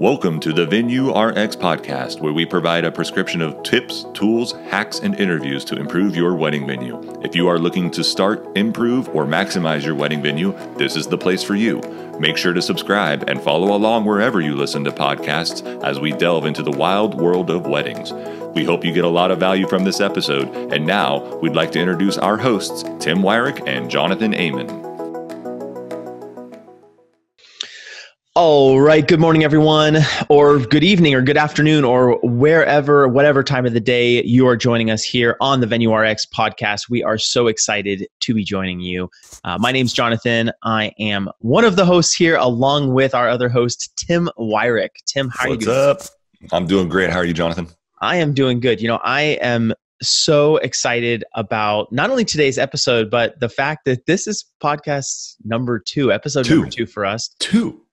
Welcome to the Venue RX podcast, where we provide a prescription of tips, tools, hacks, and interviews to improve your wedding venue. If you are looking to start, improve, or maximize your wedding venue, this is the place for you. Make sure to subscribe and follow along wherever you listen to podcasts as we delve into the wild world of weddings. We hope you get a lot of value from this episode. And now, we'd like to introduce our hosts, Tim Wyrick and Jonathan Aymin. All right. Good morning, everyone, or good evening, or good afternoon, or wherever, whatever time of the day you are joining us here on the Venue RX podcast. We are so excited to be joining you. My name's Jonathan. I am one of the hosts here, along with our other host, Tim Wyrick. Tim, how are you? What's up? I'm doing great. How are you, Jonathan? I am doing good. You know, I am so excited about not only today's episode, but the fact that this is podcast number two, episode number two for us.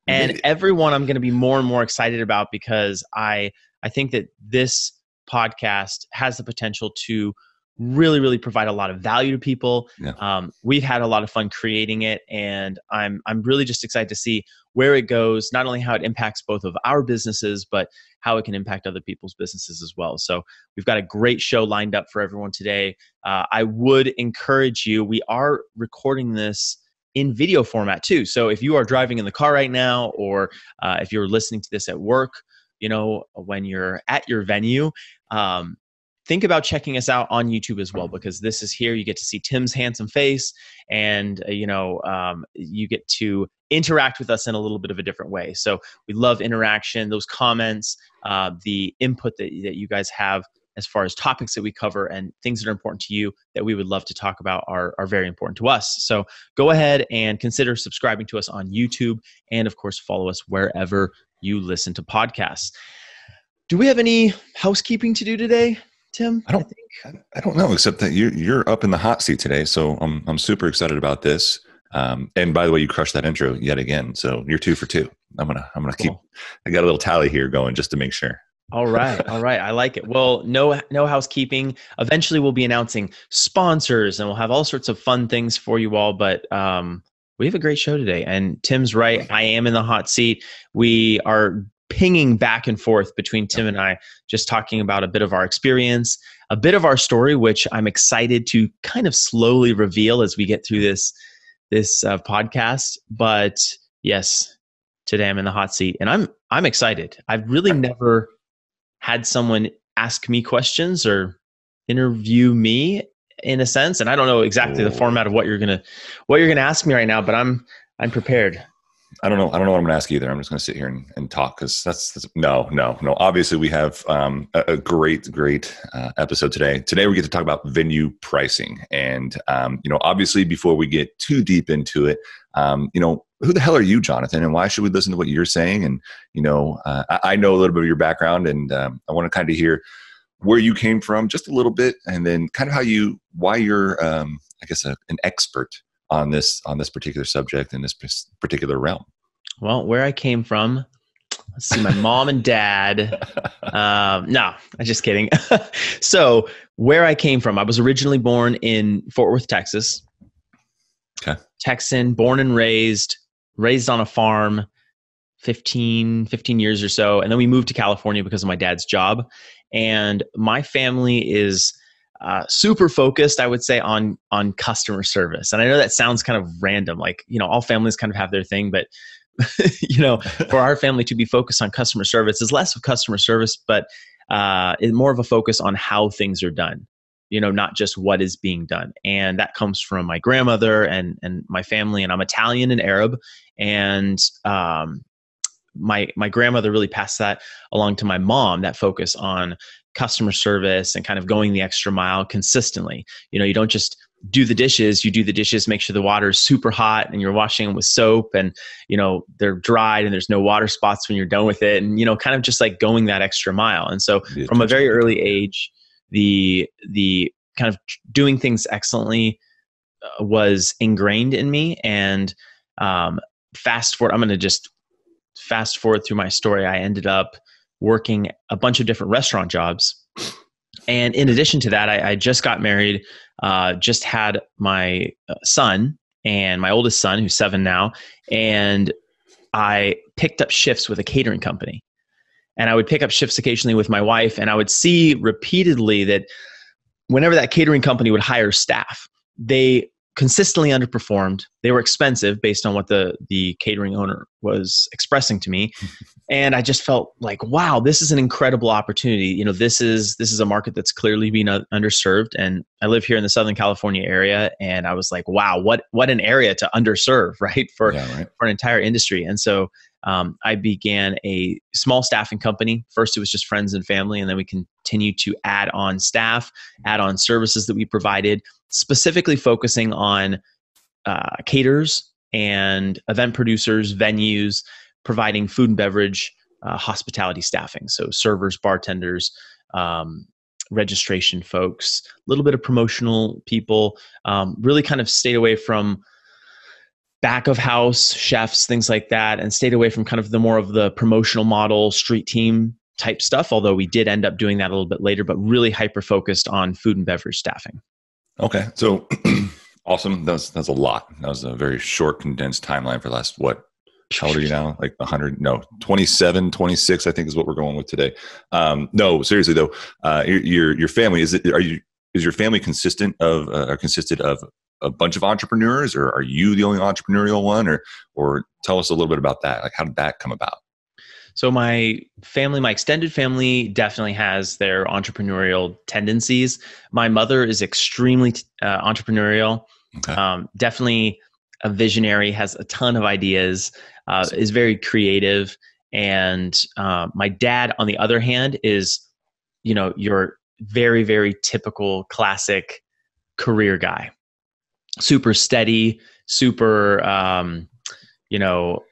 And everyone I'm going to be more and more excited about, because I think that this podcast has the potential to really, really provide a lot of value to people. Yeah. We've had a lot of fun creating it, and I'm really just excited to see where it goes, not only how it impacts both of our businesses, but how it can impact other people's businesses as well. So we've got a great show lined up for everyone today. I would encourage you, we are recording this in video format too. So if you are driving in the car right now, or if you're listening to this at work, you know, when you're at your venue, think about checking us out on YouTube as well, because this is here. You get to see Tim's handsome face, and you know, you get to interact with us in a little bit of a different way. So we love interaction, those comments, the input that you guys have as far as topics that we cover and things that are important to you that we would love to talk about are very important to us. So go ahead and consider subscribing to us on YouTube, and of course, follow us wherever you listen to podcasts. Do we have any housekeeping to do today, Tim? I don't know, except that you're up in the hot seat today. So I'm super excited about this. And by the way, you crushed that intro yet again. So you're 2 for 2. I'm gonna cool. I got a little tally here going just to make sure. All right. All right. I like it. Well, no housekeeping. Eventually we'll be announcing sponsors, and we'll have all sorts of fun things for you all. But we have a great show today, and Tim's right. I am in the hot seat. We are pinging back and forth between Tim and I, just talking about a bit of our experience, a bit of our story, which I'm excited to kind of slowly reveal as we get through this podcast. But yes, today I'm in the hot seat, and I'm excited. I've really never had someone ask me questions or interview me in a sense. And I don't know exactly the format of what you're gonna ask me right now, but I'm prepared. I don't know what I'm gonna ask either. I'm just gonna sit here and talk, because that's no. Obviously we have a great episode today. Today we get to talk about venue pricing. And you know, obviously before we get too deep into it, you know, who the hell are you, Jonathan, and why should we listen to what you're saying? And, you know, I know a little bit of your background, and I want to kind of hear where you came from just a little bit, and then kind of why you're, I guess, an expert on this particular subject in this particular realm. Well, where I came from, let's see, my mom and dad. No, I'm just kidding. So where I came from, I was originally born in Fort Worth, Texas. Okay. Texan, born and raised on a farm 15 years or so. And then we moved to California because of my dad's job. And my family is super focused, I would say, on customer service. And I know that sounds kind of random, like, you know, all families kind of have their thing, but you know, for our family to be focused on customer service is less of customer service, but it's more of a focus on how things are done. You know, not just what is being done. And that comes from my grandmother and my family, and I'm Italian and Arab. And my grandmother really passed that along to my mom, that focus on customer service and kind of going the extra mile consistently. You know, you don't just do the dishes, you do the dishes, make sure the water is super hot and you're washing them with soap, and, you know, they're dried and there's no water spots when you're done with it. And, you know, kind of just like going that extra mile. And so from a very early age, the kind of doing things excellently was ingrained in me. And fast forward, I'm going to just fast forward through my story. I ended up working a bunch of different restaurant jobs. And in addition to that, I just got married, just had my son, and my oldest son, who's 7 now. And I picked up shifts with a catering company. And I would pick up shifts occasionally with my wife, and I would see repeatedly that whenever that catering company would hire staff, they consistently underperformed. They were expensive based on what the catering owner was expressing to me. And I just felt like, wow, this is an incredible opportunity. You know, this is a market that's clearly being underserved. And I live here in the Southern California area. And I was like, wow, what an area to underserve, right? For an entire industry. And so I began a small staffing company. First, it was just friends and family. And then we continued to add on staff, add on services that we provided, specifically focusing on caterers and event producers, venues, providing food and beverage, hospitality staffing. So servers, bartenders, registration folks, a little bit of promotional people, really kind of stayed away from back of house chefs, things like that, and stayed away from kind of the more of the promotional model, street team type stuff. Although we did end up doing that a little bit later, but really hyper-focused on food and beverage staffing. Okay. So awesome. That's a lot. That was a very short, condensed timeline for last, what, how old are you now? Like 100, no, 27, 26, I think is what we're going with today. No, seriously though, your family, is your family consistent of, consisted of a bunch of entrepreneurs, or are you the only entrepreneurial one, or tell us a little bit about that? Like, how did that come about? So my family, my extended family, definitely has their entrepreneurial tendencies. My mother is extremely entrepreneurial, okay. Definitely a visionary, has a ton of ideas, is very creative. And my dad, on the other hand, is, you know, your very, very typical classic career guy. Super steady, super, you know,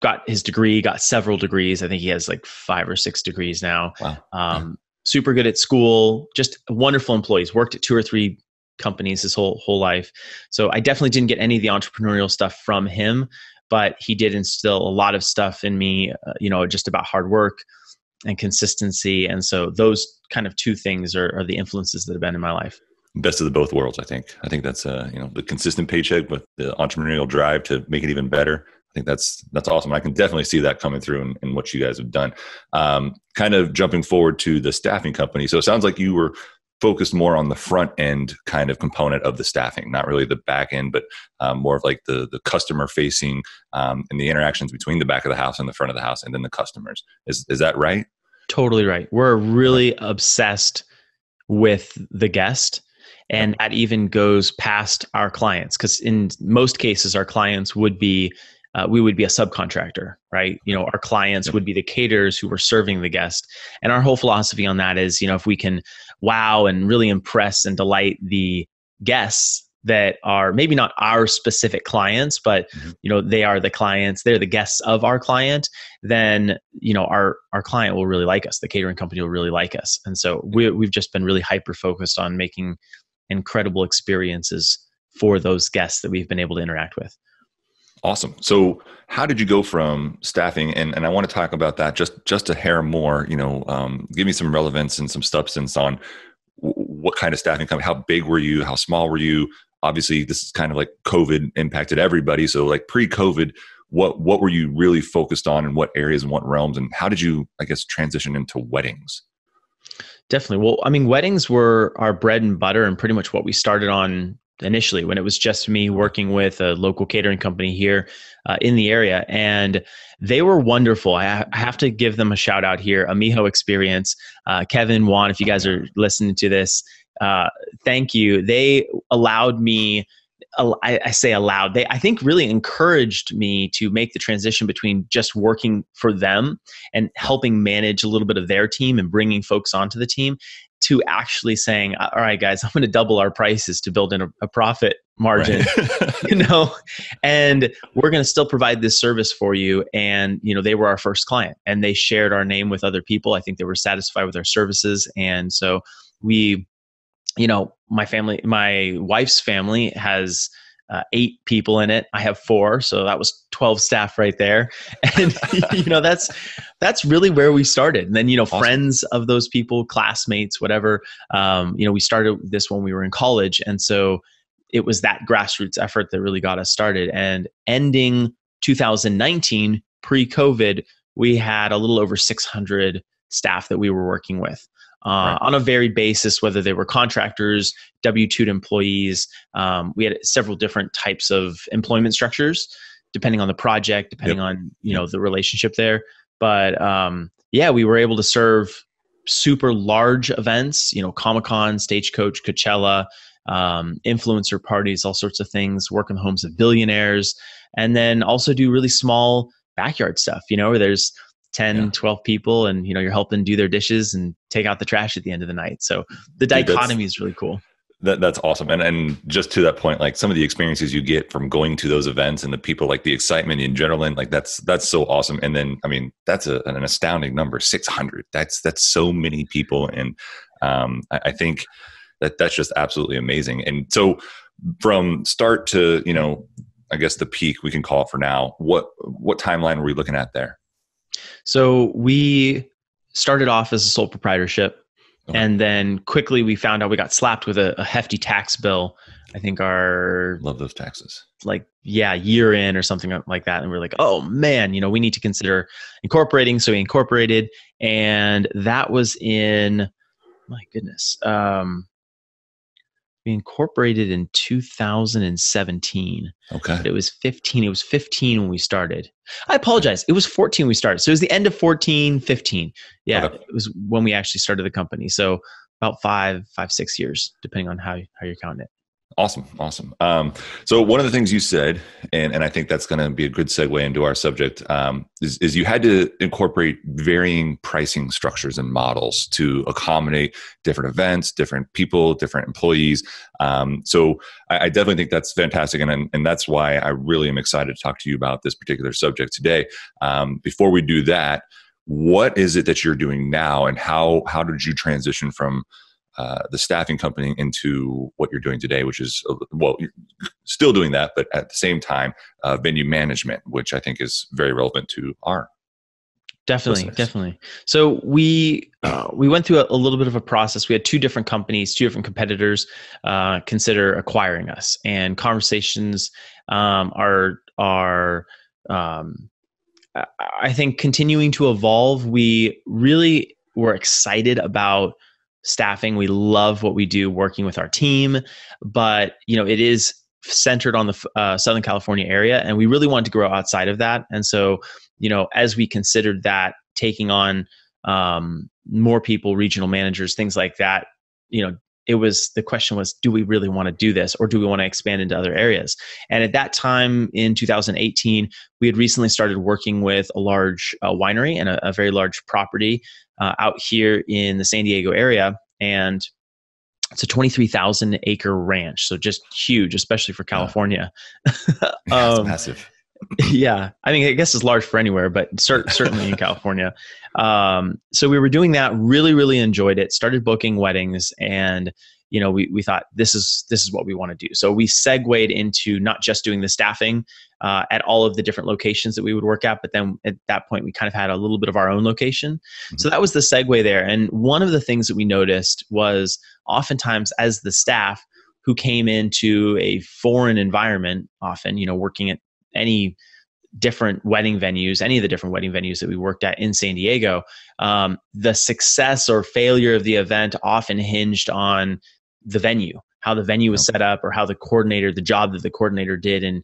got his degree, got several degrees. I think he has like 5 or 6 degrees now. Wow. Super good at school, just wonderful employees, worked at 2 or 3 companies his whole life. So I definitely didn't get any of the entrepreneurial stuff from him, but he did instill a lot of stuff in me, you know, just about hard work and consistency. And so those kind of two things are the influences that have been in my life. Best of the both worlds, I think. I think that's you know, the consistent paycheck with the entrepreneurial drive to make it even better. I think that's awesome. I can definitely see that coming through in what you guys have done. Kind of jumping forward to the staffing company. So it sounds like you were focused more on the front end kind of component of the staffing, not really the back end, but more of like the customer facing and the interactions between the back of the house and the front of the house, and then the customers. Is that right? Totally right. We're really obsessed with the guest. And that even goes past our clients, because in most cases, our clients would be, we would be a subcontractor, right? You know, our clients would be the caterers who were serving the guest. And our whole philosophy on that is, you know, if we can wow and really impress and delight the guests that are maybe not our specific clients, but, you know, they are the clients, they're the guests of our client, then, you know, our client will really like us. The catering company will really like us. And so we've just been really hyper-focused on making incredible experiences for those guests that we've been able to interact with. Awesome. So how did you go from staffing? And I want to talk about that just a hair more, you know, give me some relevance and some substance on what kind of staffing company, how big were you? How small were you? Obviously this is kind of like COVID impacted everybody. So like pre-COVID, what were you really focused on, and what areas and what realms, and how did you, I guess, transition into weddings? Definitely. Well, I mean, weddings were our bread and butter and pretty much what we started on initially when it was just me working with a local catering company here in the area. And they were wonderful. I have to give them a shout out here. Amiho Experience, Kevin, Juan, if you guys are listening to this, thank you. They allowed me, I say allowed, they, I think, really encouraged me to make the transition between just working for them and helping manage a little bit of their team and bringing folks onto the team, to actually saying, all right, guys, I'm going to double our prices to build in a profit margin, right. You know, and we're going to still provide this service for you. And, you know, they were our first client, and they shared our name with other people. I think they were satisfied with our services. And so we, you know, my family, my wife's family has 8 people in it. I have 4. So that was 12 staff right there. And, you know, that's really where we started. And then, you know, awesome. Friends of those people, classmates, whatever, you know, we started this when we were in college. And so it was that grassroots effort that really got us started. And ending 2019 pre-COVID we had a little over 600 staff that we were working with on a varied basis, whether they were contractors, W-2'd employees. We had several different types of employment structures, depending on the project, depending on, you know, the relationship there. But yeah, we were able to serve super large events, you know, Comic-Con, Stagecoach, Coachella, influencer parties, all sorts of things, work in the homes of billionaires, and then also do really small backyard stuff, you know, where there's 10, 12 people and, you know, you're helping do their dishes and take out the trash at the end of the night. So the dichotomy is really cool. That's awesome. And just to that point, like some of the experiences you get from going to those events and the people, like the excitement and adrenaline, like that's so awesome. And then, I mean, that's an astounding number, 600. That's so many people. And I think that's just absolutely amazing. And so from start to, you know, I guess the peak we can call it for now, what timeline were we looking at there? So we started off as a sole proprietorship. Okay. And then quickly we found out we got slapped with a hefty tax bill. I think our... Love those taxes. Like, yeah, year in or something like that. And we're like, oh man, you know, we need to consider incorporating. So we incorporated, and that was in, my goodness. We incorporated in 2017. Okay. But it was 15. It was 15 when we started. I apologize. It was 14 when we started. So it was the end of 14, 15. Yeah. Okay. It was when we actually started the company. So about five, 6 years, depending on how you're counting it. Awesome. Awesome. So one of the things you said, and I think that's going to be a good segue into our subject, is you had to incorporate varying pricing structures and models to accommodate different events, different people, different employees. So I definitely think that's fantastic. And that's why I really am excited to talk to you about this particular subject today. Before we do that, what is it that you're doing now, and how did you transition from the staffing company into what you're doing today, which is, well, you're still doing that, but at the same time, venue management, which I think is very relevant to our listeners. Definitely. So we went through a little bit of a process. We had two different companies, two different competitors, consider acquiring us, and conversations, are I think continuing to evolve. We really were excited about staffing. We love what we do working with our team, but you know, it is centered on the Southern California area, and we really wanted to grow outside of that. And so, you know, as we considered that, taking on more people, regional managers, things like that, you know, it was, the question was, do we really want to do this, or do we want to expand into other areas? And at that time in 2018, we had recently started working with a large winery and a very large property out here in the San Diego area. And it's a 23,000 acre ranch. So just huge, especially for California. Yeah, it's massive. Yeah. I mean, I guess it's large for anywhere, but certainly in California. So we were doing that, really enjoyed it, started booking weddings, and, you know, we thought this is what we want to do. So we segued into not just doing the staffing at all of the different locations that we would work at, but then at that point we kind of had a little bit of our own location. Mm-hmm. So that was the segue there. And one of the things that we noticed was oftentimes as the staff who came into a foreign environment, often, you know, working at any of the different wedding venues that we worked at in San Diego, the success or failure of the event often hinged on the venue, how the venue was set up, or how the job that the coordinator did in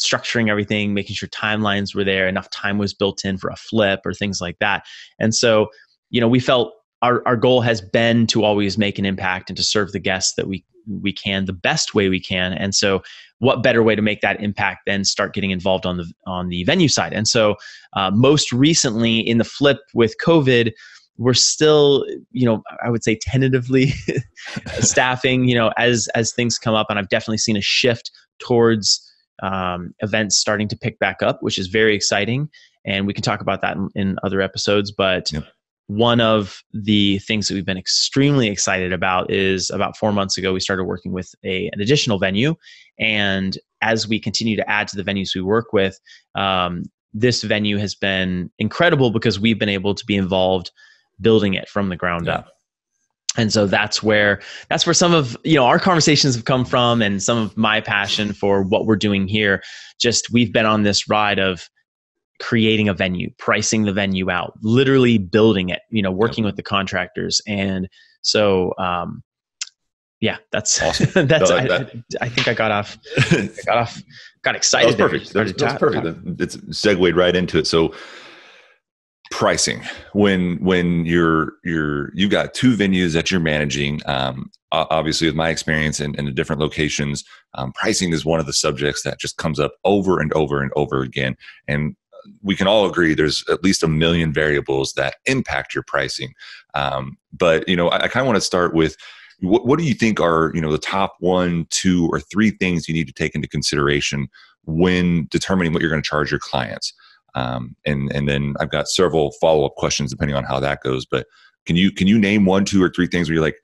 structuring everything, making sure timelines were there, enough time was built in for a flip or things like that. And so, you know, we felt our goal has been to always make an impact and to serve the guests that we can the best way we can. And so what better way to make that impact than start getting involved on the venue side. And so most recently in the flip with COVID, we're still, you know, I would say tentatively staffing, you know, as things come up. And I've definitely seen a shift towards events starting to pick back up, which is very exciting. And we can talk about that in other episodes, but one of the things that we've been extremely excited about is about 4 months ago, we started working with an additional venue. And as we continue to add to the venues we work with, this venue has been incredible because we've been able to be involved building it from the ground up. And so that's where some of, you know, our conversations have come from, and some of my passion for what we're doing here. Just, we've been on this ride of creating a venue, pricing the venue out, literally building it, you know, working with the contractors. And so, yeah, that's awesome. That's, no, I think I got off, got excited. That was perfect. That's perfect. It's segued right into it. So pricing, when you've got two venues that you're managing, obviously with my experience in the different locations, pricing is one of the subjects that just comes up over and over and over again. And we can all agree there's at least 1 million variables that impact your pricing. But you know, I kind of want to start with, what do you think are, you know, the top 1, 2, or 3 things you need to take into consideration when determining what you're going to charge your clients? And then I've got several follow-up questions depending on how that goes. But can you name 1, 2, or 3 things where you're like,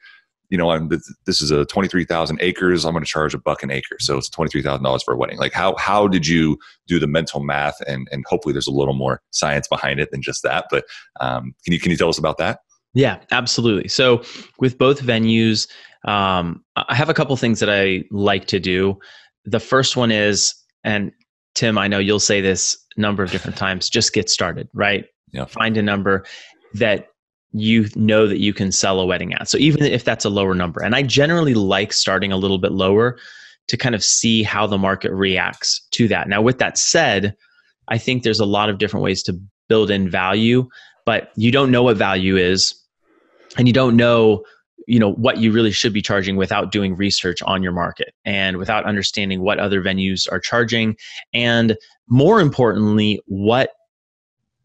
you know, this is a 23,000 acres. I'm going to charge $1 an acre. So it's $23,000 for a wedding. Like how did you do the mental math? And hopefully there's a little more science behind it than just that. But can you tell us about that? Yeah, absolutely. So with both venues, I have a couple things that I like to do. The first one is, and Tim, I know you'll say this a number of different times, just get started, right? Yeah. Find a number that you know that you can sell a wedding at. So even if that's a lower number, and I generally like starting a little bit lower to kind of see how the market reacts to that. Now, with that said, I think there's a lot of different ways to build in value, but you don't know what value is, and you don't know, you know, what you really should be charging without doing research on your market and without understanding what other venues are charging, and more importantly, what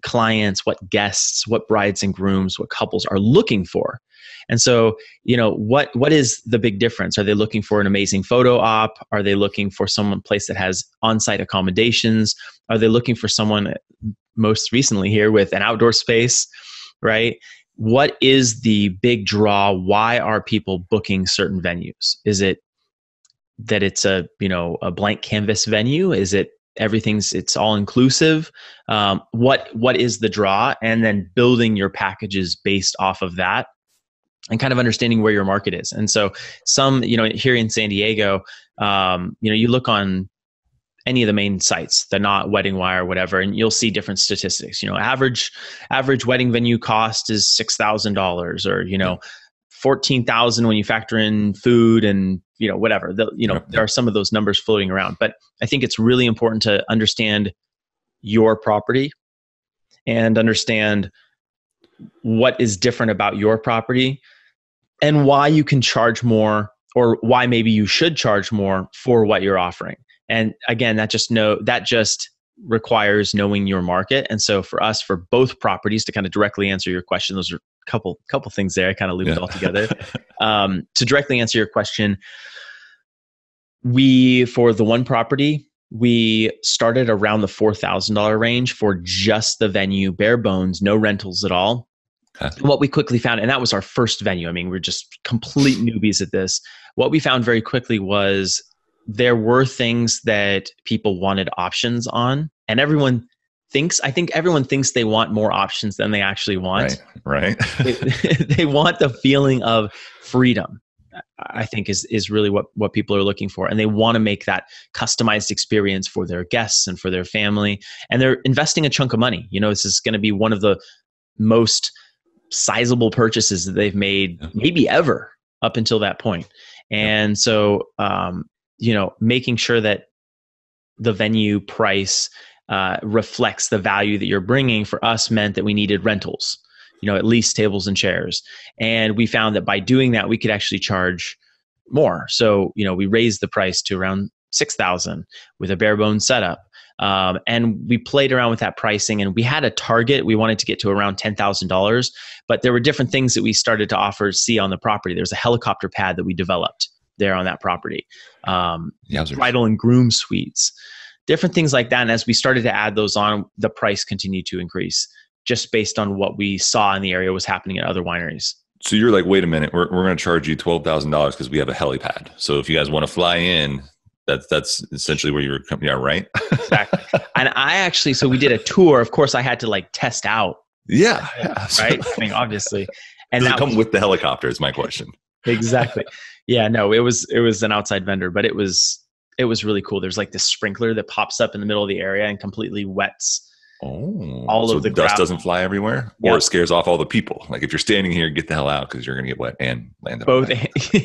clients, what guests, what brides and grooms, what couples are looking for. And so, you know, what is the big difference? Are they looking for an amazing photo op? Are they looking for someone place that has on-site accommodations? Are they looking for someone, most recently here, with an outdoor space, right? What is the big draw? Why are people booking certain venues? Is it that it's a, you know, a blank canvas venue? Is it it's all inclusive? What is the draw? And then building your packages based off of that, and kind of understanding where your market is. And so some, you know, here in San Diego, you know, you look on any of the main sites, the Not, WeddingWire, whatever, and you'll see different statistics. You know, average wedding venue cost is $6,000, or, you know, $14,000 when you factor in food and, you know, whatever. You know, there are some of those numbers floating around, but I think it's really important to understand your property and understand what is different about your property and why you can charge more, or why maybe you should charge more for what you're offering. And again, that just requires knowing your market. And so for us, for both properties, to kind of directly answer your question, those are a couple things there. I kind of looped it all together. To directly answer your question, for the one property, we started around the $4,000 range for just the venue, bare bones, no rentals at all. Okay. What we quickly found, and that was our first venue. I mean, we're just complete newbies at this. What we found very quickly was, there were things that people wanted options on, and I think everyone thinks they want more options than they actually want. Right. They want the feeling of freedom, I think is really what people are looking for. And they want to make that customized experience for their guests and for their family. And they're investing a chunk of money. You know, this is going to be one of the most sizable purchases that they've made maybe ever up until that point. And so, you know, making sure that the venue price reflects the value that you're bringing, for us meant that we needed rentals, you know, at least tables and chairs. And we found that by doing that, we could actually charge more. So, you know, we raised the price to around $6,000 with a bare bones setup. And we played around with that pricing, and we had a target. We wanted to get to around $10,000, but there were different things that we started to see on the property. There's a helicopter pad that we developed there on that property, bridal and groom suites, different things like that. And as we started to add those on, the price continued to increase just based on what we saw in the area was happening at other wineries. So you're like, wait a minute, we're going to charge you $12,000 because we have a helipad. So if you guys want to fly in, that's essentially where your company are, right? Exactly. And so we did a tour. Of course, I had to like test out. Yeah. Right. I mean, obviously. And that come with the helicopter is my question. Exactly. Yeah, no, it was an outside vendor, but it was really cool. There's like this sprinkler that pops up in the middle of the area and completely wets Oh, all so of the dust doesn't fly everywhere, or it scares off all the people. Like if you're standing here, get the hell out because you're going to get wet and land. Both,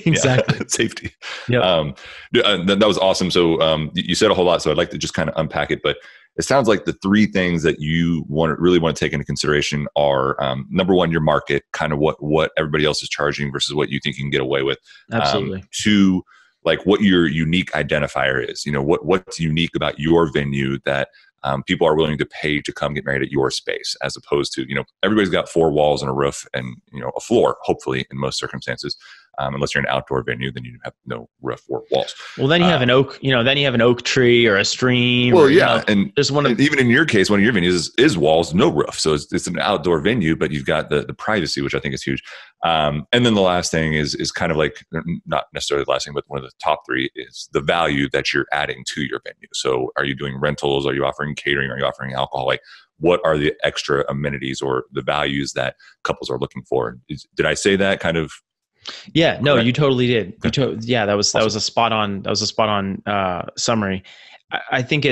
exactly. Safety. Yeah, that was awesome. So you said a whole lot, so I'd like to just kind of unpack it. But it sounds like the three things that you really want to take into consideration are number one, your market, kind of what everybody else is charging versus what you think you can get away with. Absolutely. Two, like what your unique identifier is. You know, what's unique about your venue that people are willing to pay to come get married at your space, as opposed to, you know, everybody's got four walls and a roof and, you know, a floor, hopefully, in most circumstances. Unless you're an outdoor venue, then you have no roof or walls. Well, then you have an oak, you know, then you have an oak tree or a stream. Well, or, yeah. You know, and there's even in your case, one of your venues is walls, no roof. So it's an outdoor venue, but you've got the privacy, which I think is huge. And then the last thing is kind of like, not necessarily the last thing, but one of the top three is the value that you're adding to your venue. So are you doing rentals? Are you offering catering? Are you offering alcohol? Like, what are the extra amenities or the values that couples are looking for? Did I say that kind of? Yeah, no, you totally did. You yeah, that was a spot on. That was a spot on summary. I think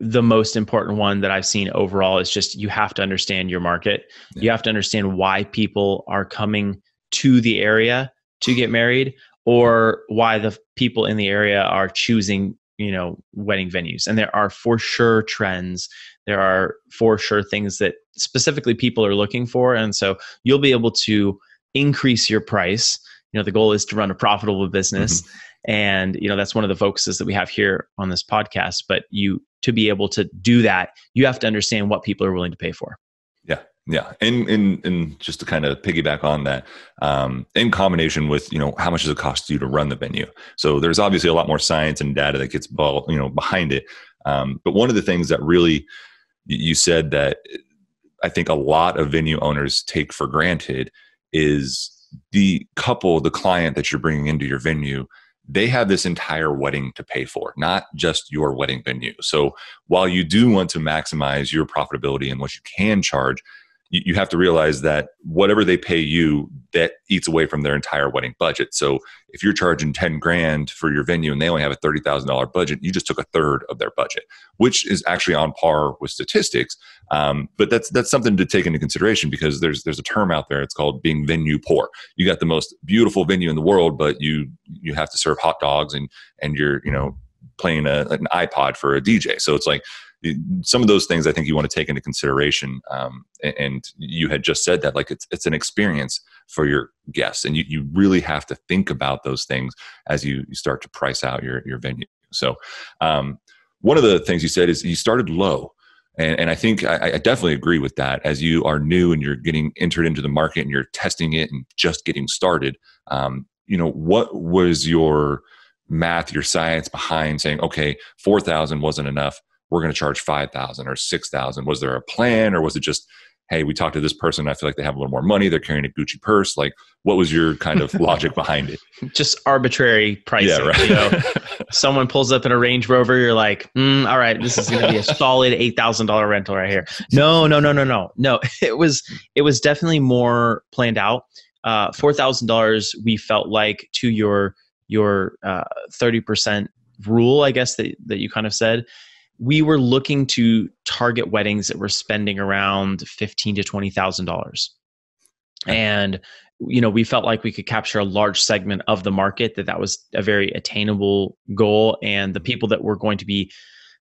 the most important one that I've seen overall is just you have to understand your market. Yeah. You have to understand why people are coming to the area to get married, or why the people in the area are choosing, you know, wedding venues. And there are for sure trends. There are for sure things that specifically people are looking for, and so you'll be able to increase your price. You know, the goal is to run a profitable business. Mm-hmm. And, you know, that's one of the focuses that we have here on this podcast, but to be able to do that, you have to understand what people are willing to pay for. Yeah. Yeah. And just to kind of piggyback on that, in combination with, you know, how much does it cost you to run the venue? So there's obviously a lot more science and data that gets, you know, behind it. But one of the things that really you said that I think a lot of venue owners take for granted is the client that you're bringing into your venue, they have this entire wedding to pay for, not just your wedding venue. So while you do want to maximize your profitability and what you can charge, you have to realize that whatever they pay you, that eats away from their entire wedding budget. So if you're charging 10 grand for your venue and they only have a $30,000 budget, you just took a third of their budget, which is actually on par with statistics. But that's something to take into consideration, because there's a term out there. It's called being venue poor. You got the most beautiful venue in the world, but you have to serve hot dogs and you're, you know, playing an iPod for a DJ. So it's like, some of those things I think you want to take into consideration. And you had just said that, like, it's an experience for your guests, and you really have to think about those things as you start to price out your venue. So one of the things you said is you started low. And I think I definitely agree with that. As you are new and you're getting entered into the market and you're testing it and just getting started, you know, what was your math, your science behind saying, okay, 4,000 wasn't enough, we're going to charge 5,000 or 6,000. Was there a plan, or was it just, hey, we talked to this person, I feel like they have a little more money, they're carrying a Gucci purse? Like, what was your kind of logic behind it? Just arbitrary pricing. Yeah, right. You know, someone pulls up in a Range Rover, you're like, all right, this is going to be a solid $8,000 rental right here. No. It was definitely more planned out. $4,000 we felt like, to your 30% rule, I guess, that you kind of said. We were looking to target weddings that were spending around $15,000 to $20,000. And, you know, we felt like we could capture a large segment of the market, that was a very attainable goal. And the people that were going to be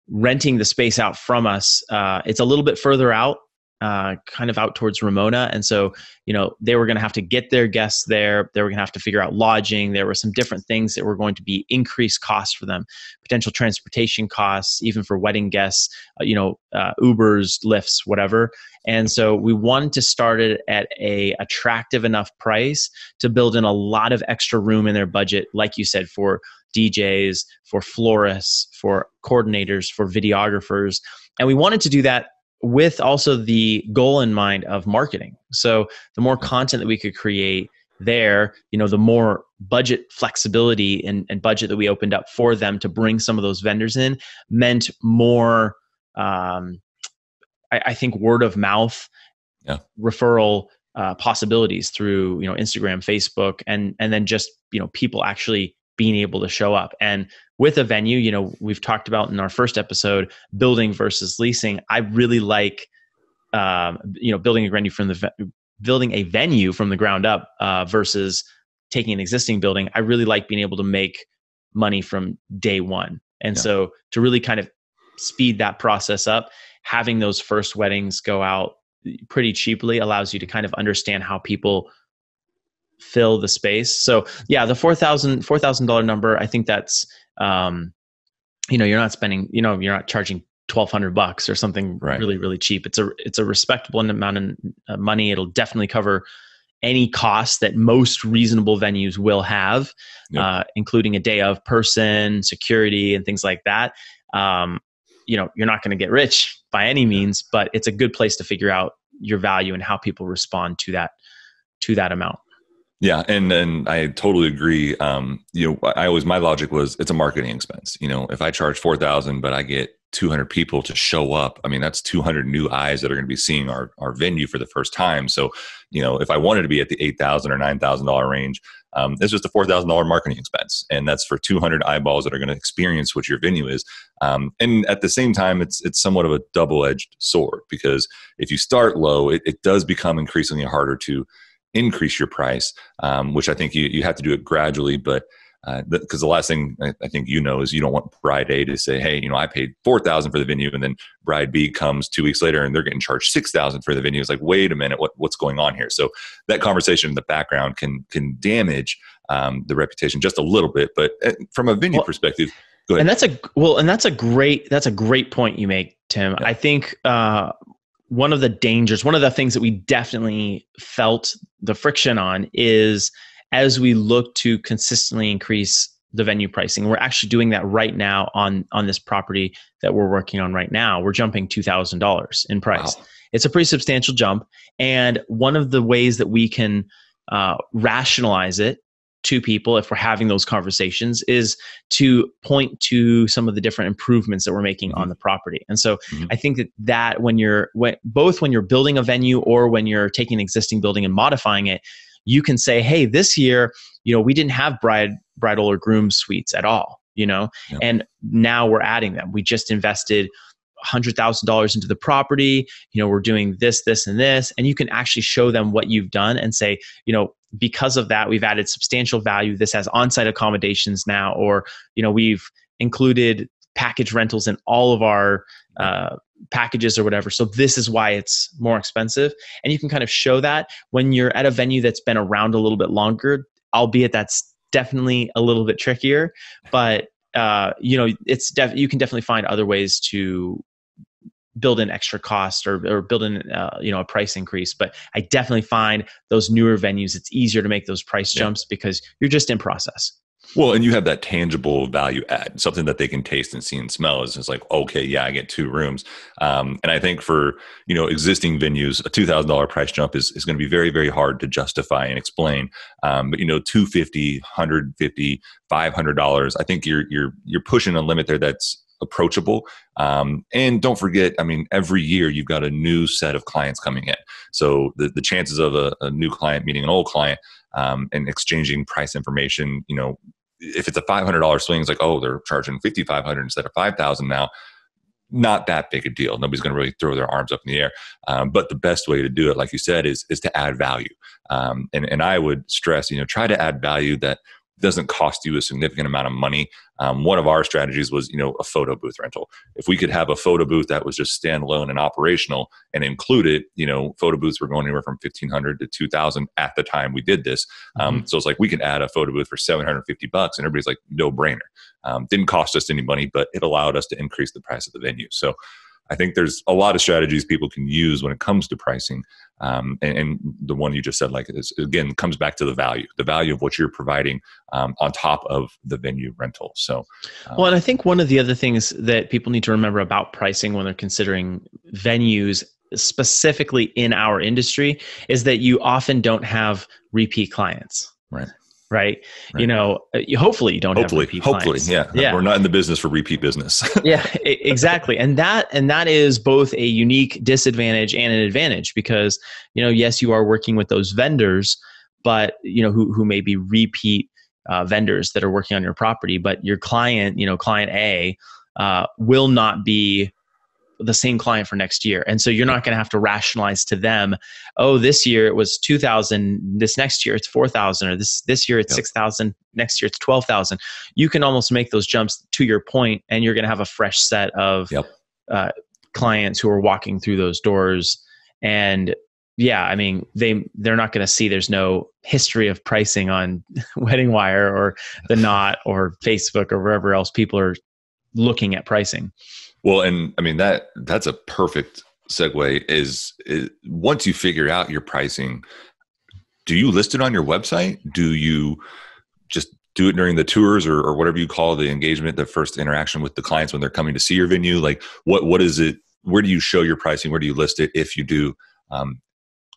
renting the space out from us, it's a little bit further out, kind of out towards Ramona. And so, you know, they were going to have to get their guests there. They were going to have to figure out lodging. There were some different things that were going to be increased costs for them, potential transportation costs, even for wedding guests, you know, Ubers, Lyfts, whatever. And so we wanted to start it at a attractive enough price to build in a lot of extra room in their budget, like you said, for DJs, for florists, for coordinators, for videographers. And we wanted to do that with also the goal in mind of marketing. So the more content that we could create there, you know, the more budget flexibility and budget that we opened up for them to bring some of those vendors in meant more, I think, word of mouth, referral possibilities through, you know, Instagram, Facebook, and then just, you know, people actually being able to show up. And with a venue, you know, we've talked about in our first episode, building versus leasing. I really like, you know, building a venue from the ground up versus taking an existing building. I really like being able to make money from day one. And so to really kind of speed that process up, having those first weddings go out pretty cheaply allows you to kind of understand how people fill the space. So yeah, the $4,000 number, I think that's, you know, you're not spending, you know, you're not charging $1,200 or something really, really cheap. It's a respectable amount of money. It'll definitely cover any costs that most reasonable venues will have, including a day of person, security, and things like that. You know, you're not going to get rich by any means, but it's a good place to figure out your value and how people respond to that amount. Yeah. And I totally agree. You know, my logic was it's a marketing expense. You know, if I charge 4,000, but I get 200 people to show up, I mean, that's 200 new eyes that are going to be seeing our venue for the first time. So, you know, if I wanted to be at the $8,000 or $9,000 range, it's just a $4,000 marketing expense. And that's for 200 eyeballs that are going to experience what your venue is. And at the same time, it's somewhat of a double-edged sword, because if you start low, it does become increasingly harder to increase your price, which I think you have to do it gradually. But because the last thing I think you know is you don't want bride A to say, hey, you know, I paid $4,000 for the venue, and then bride B comes 2 weeks later and they're getting charged $6,000 for the venue. It's like, wait a minute, what's going on here? So that conversation in the background can damage the reputation just a little bit. But from a venue perspective, go ahead. And that's a great point you make, Tim. Yeah. I think one of the dangers, one of the things that we definitely felt the friction on is, as we look to consistently increase the venue pricing, we're actually doing that right now on this property that we're working on right now. We're jumping $2,000 in price. Wow. It's a pretty substantial jump. And one of the ways that we can rationalize it to people, if we're having those conversations, is to point to some of the different improvements that we're making on the property. And so I think that when you're building a venue or when you're taking an existing building and modifying it, you can say, hey, this year, you know, we didn't have bridal or groom suites at all, you know, and now we're adding them. We just invested $100,000 into the property. You know, we're doing this, this, and this. And you can actually show them what you've done and say, you know, because of that, we've added substantial value. This has on-site accommodations now, or, you know, we've included package rentals in all of our packages or whatever. So this is why it's more expensive. And you can kind of show that when you're at a venue that's been around a little bit longer, albeit that's definitely a little bit trickier, but you know, you can definitely find other ways to build in extra cost or build in, you know, a price increase. But I definitely find those newer venues, it's easier to make those price jumps because you're just in process. Well, and you have that tangible value add, something that they can taste and see and smell. It's like, okay, yeah, I get 2 rooms. And I think for, you know, existing venues, a $2,000 price jump is going to be very, very hard to justify and explain. But, you know, $250, $150, $500, I think you're pushing a limit there that's approachable. And don't forget, I mean, every year you've got a new set of clients coming in. So the chances of a new client meeting an old client and exchanging price information, you know, if it's a $500 swing, it's like, oh, they're charging $5,500 instead of $5,000 now. Not that big a deal. Nobody's going to really throw their arms up in the air. But the best way to do it, like you said, is to add value. And I would stress, you know, try to add value that doesn't cost you a significant amount of money. One of our strategies was, you know, a photo booth rental. If we could have a photo booth that was just standalone and operational and included, you know, photo booths were going anywhere from $1,500 to $2,000 at the time we did this. So it's like, we could add a photo booth for $750 and everybody's like, no brainer. Didn't cost us any money, but it allowed us to increase the price of the venue. So I think there's a lot of strategies people can use when it comes to pricing. And the one you just said, like, is, again, comes back to the value of what you're providing on top of the venue rental. So, well, and I think one of the other things that people need to remember about pricing when they're considering venues, specifically in our industry, is that you often don't have repeat clients. Right. You know, hopefully you don't have repeat clients. Yeah. We're not in the business for repeat business. Exactly. And that is both a unique disadvantage and an advantage because, you know, yes, you are working with those vendors, but, you know, who may be repeat vendors that are working on your property, but your client, you know, client A will not be the same client for next year. And so you're not going to have to rationalize to them, oh, this year it was 2,000, this next year it's 4,000, or this year it's 6,000, next year it's 12,000. You can almost make those jumps to your point, and you're going to have a fresh set of clients who are walking through those doors. And yeah, I mean, they're not going to see, there's no history of pricing on WeddingWire or The Knot or Facebook or wherever else people are looking at pricing. Well, and I mean, that's a perfect segue is once you figure out your pricing, do you list it on your website? Do you just do it during the tours or whatever you call the engagement, the first interaction with the clients when they're coming to see your venue? Like what is it? Where do you show your pricing? Where do you list it? If you do, can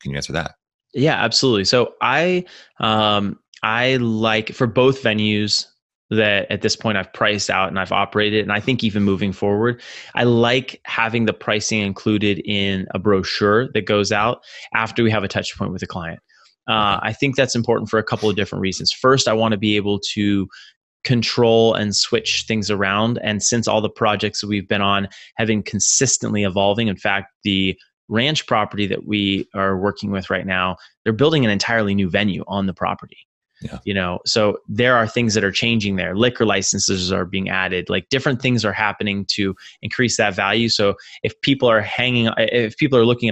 you answer that? Yeah, absolutely. So I like for both venues that at this point I've priced out and I've operated. And I think even moving forward, I like having the pricing included in a brochure that goes out after we have a touch point with the client. I think that's important for a couple of different reasons. First, I want to be able to control and switch things around. And since all the projects that we've been on have been consistently evolving, in fact, the ranch property that we are working with right now, they're building an entirely new venue on the property. Yeah. You know, so there are things that are changing there. Liquor licenses are being added, like different things are happening to increase that value. So if people are looking at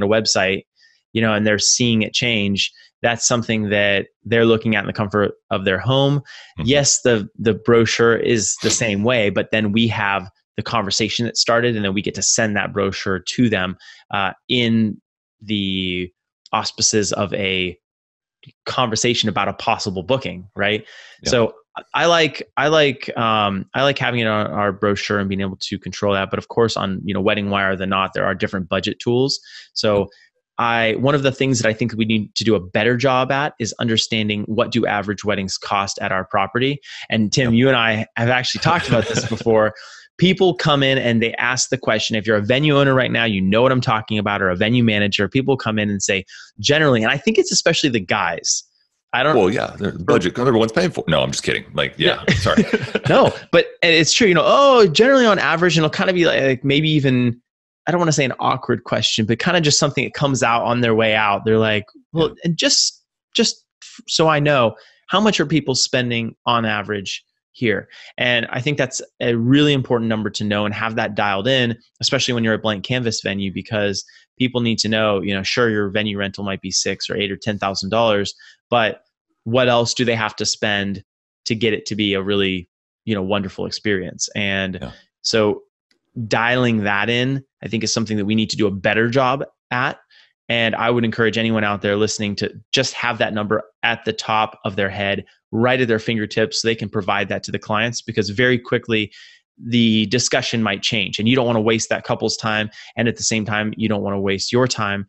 a website, you know, and they're seeing it change, that's something that they're looking at in the comfort of their home. Mm-hmm. Yes, the brochure is the same way, but then we have the conversation that started, and then we get to send that brochure to them in the auspices of a conversation about a possible booking, right? Yeah. So I like having it on our brochure and being able to control that. But of course, on WeddingWire, The Knot, there are different budget tools. So one of the things that I think we need to do a better job at is understanding what do average weddings cost at our property. And Tim, you and I have actually talked about this before. People come in and they ask the question, if you're a venue owner right now, you know what I'm talking about, or a venue manager, people come in and say generally, and I think it's especially the guys. Well, yeah, the budget, everyone's paying for it. No, I'm just kidding. Like, yeah. Sorry. No, but it's true. Generally on average, and it'll kind of be like maybe even, I don't want to say an awkward question, but kind of just something that comes out on their way out. They're like, well, and just so I know, how much are people spending on average here? And I think that's a really important number to know and have that dialed in, especially when you're a blank canvas venue, because people need to know, sure, your venue rental might be $6,000 or $8,000 or $10,000, but what else do they have to spend to get it to be a really, wonderful experience? And so dialing that in, I think, is something that we need to do a better job at. And I would encourage anyone out there listening to just have that number at the top of their head, right at their fingertips, so they can provide that to the clients, because very quickly the discussion might change and you don't want to waste that couple's time. And at the same time, you don't want to waste your time,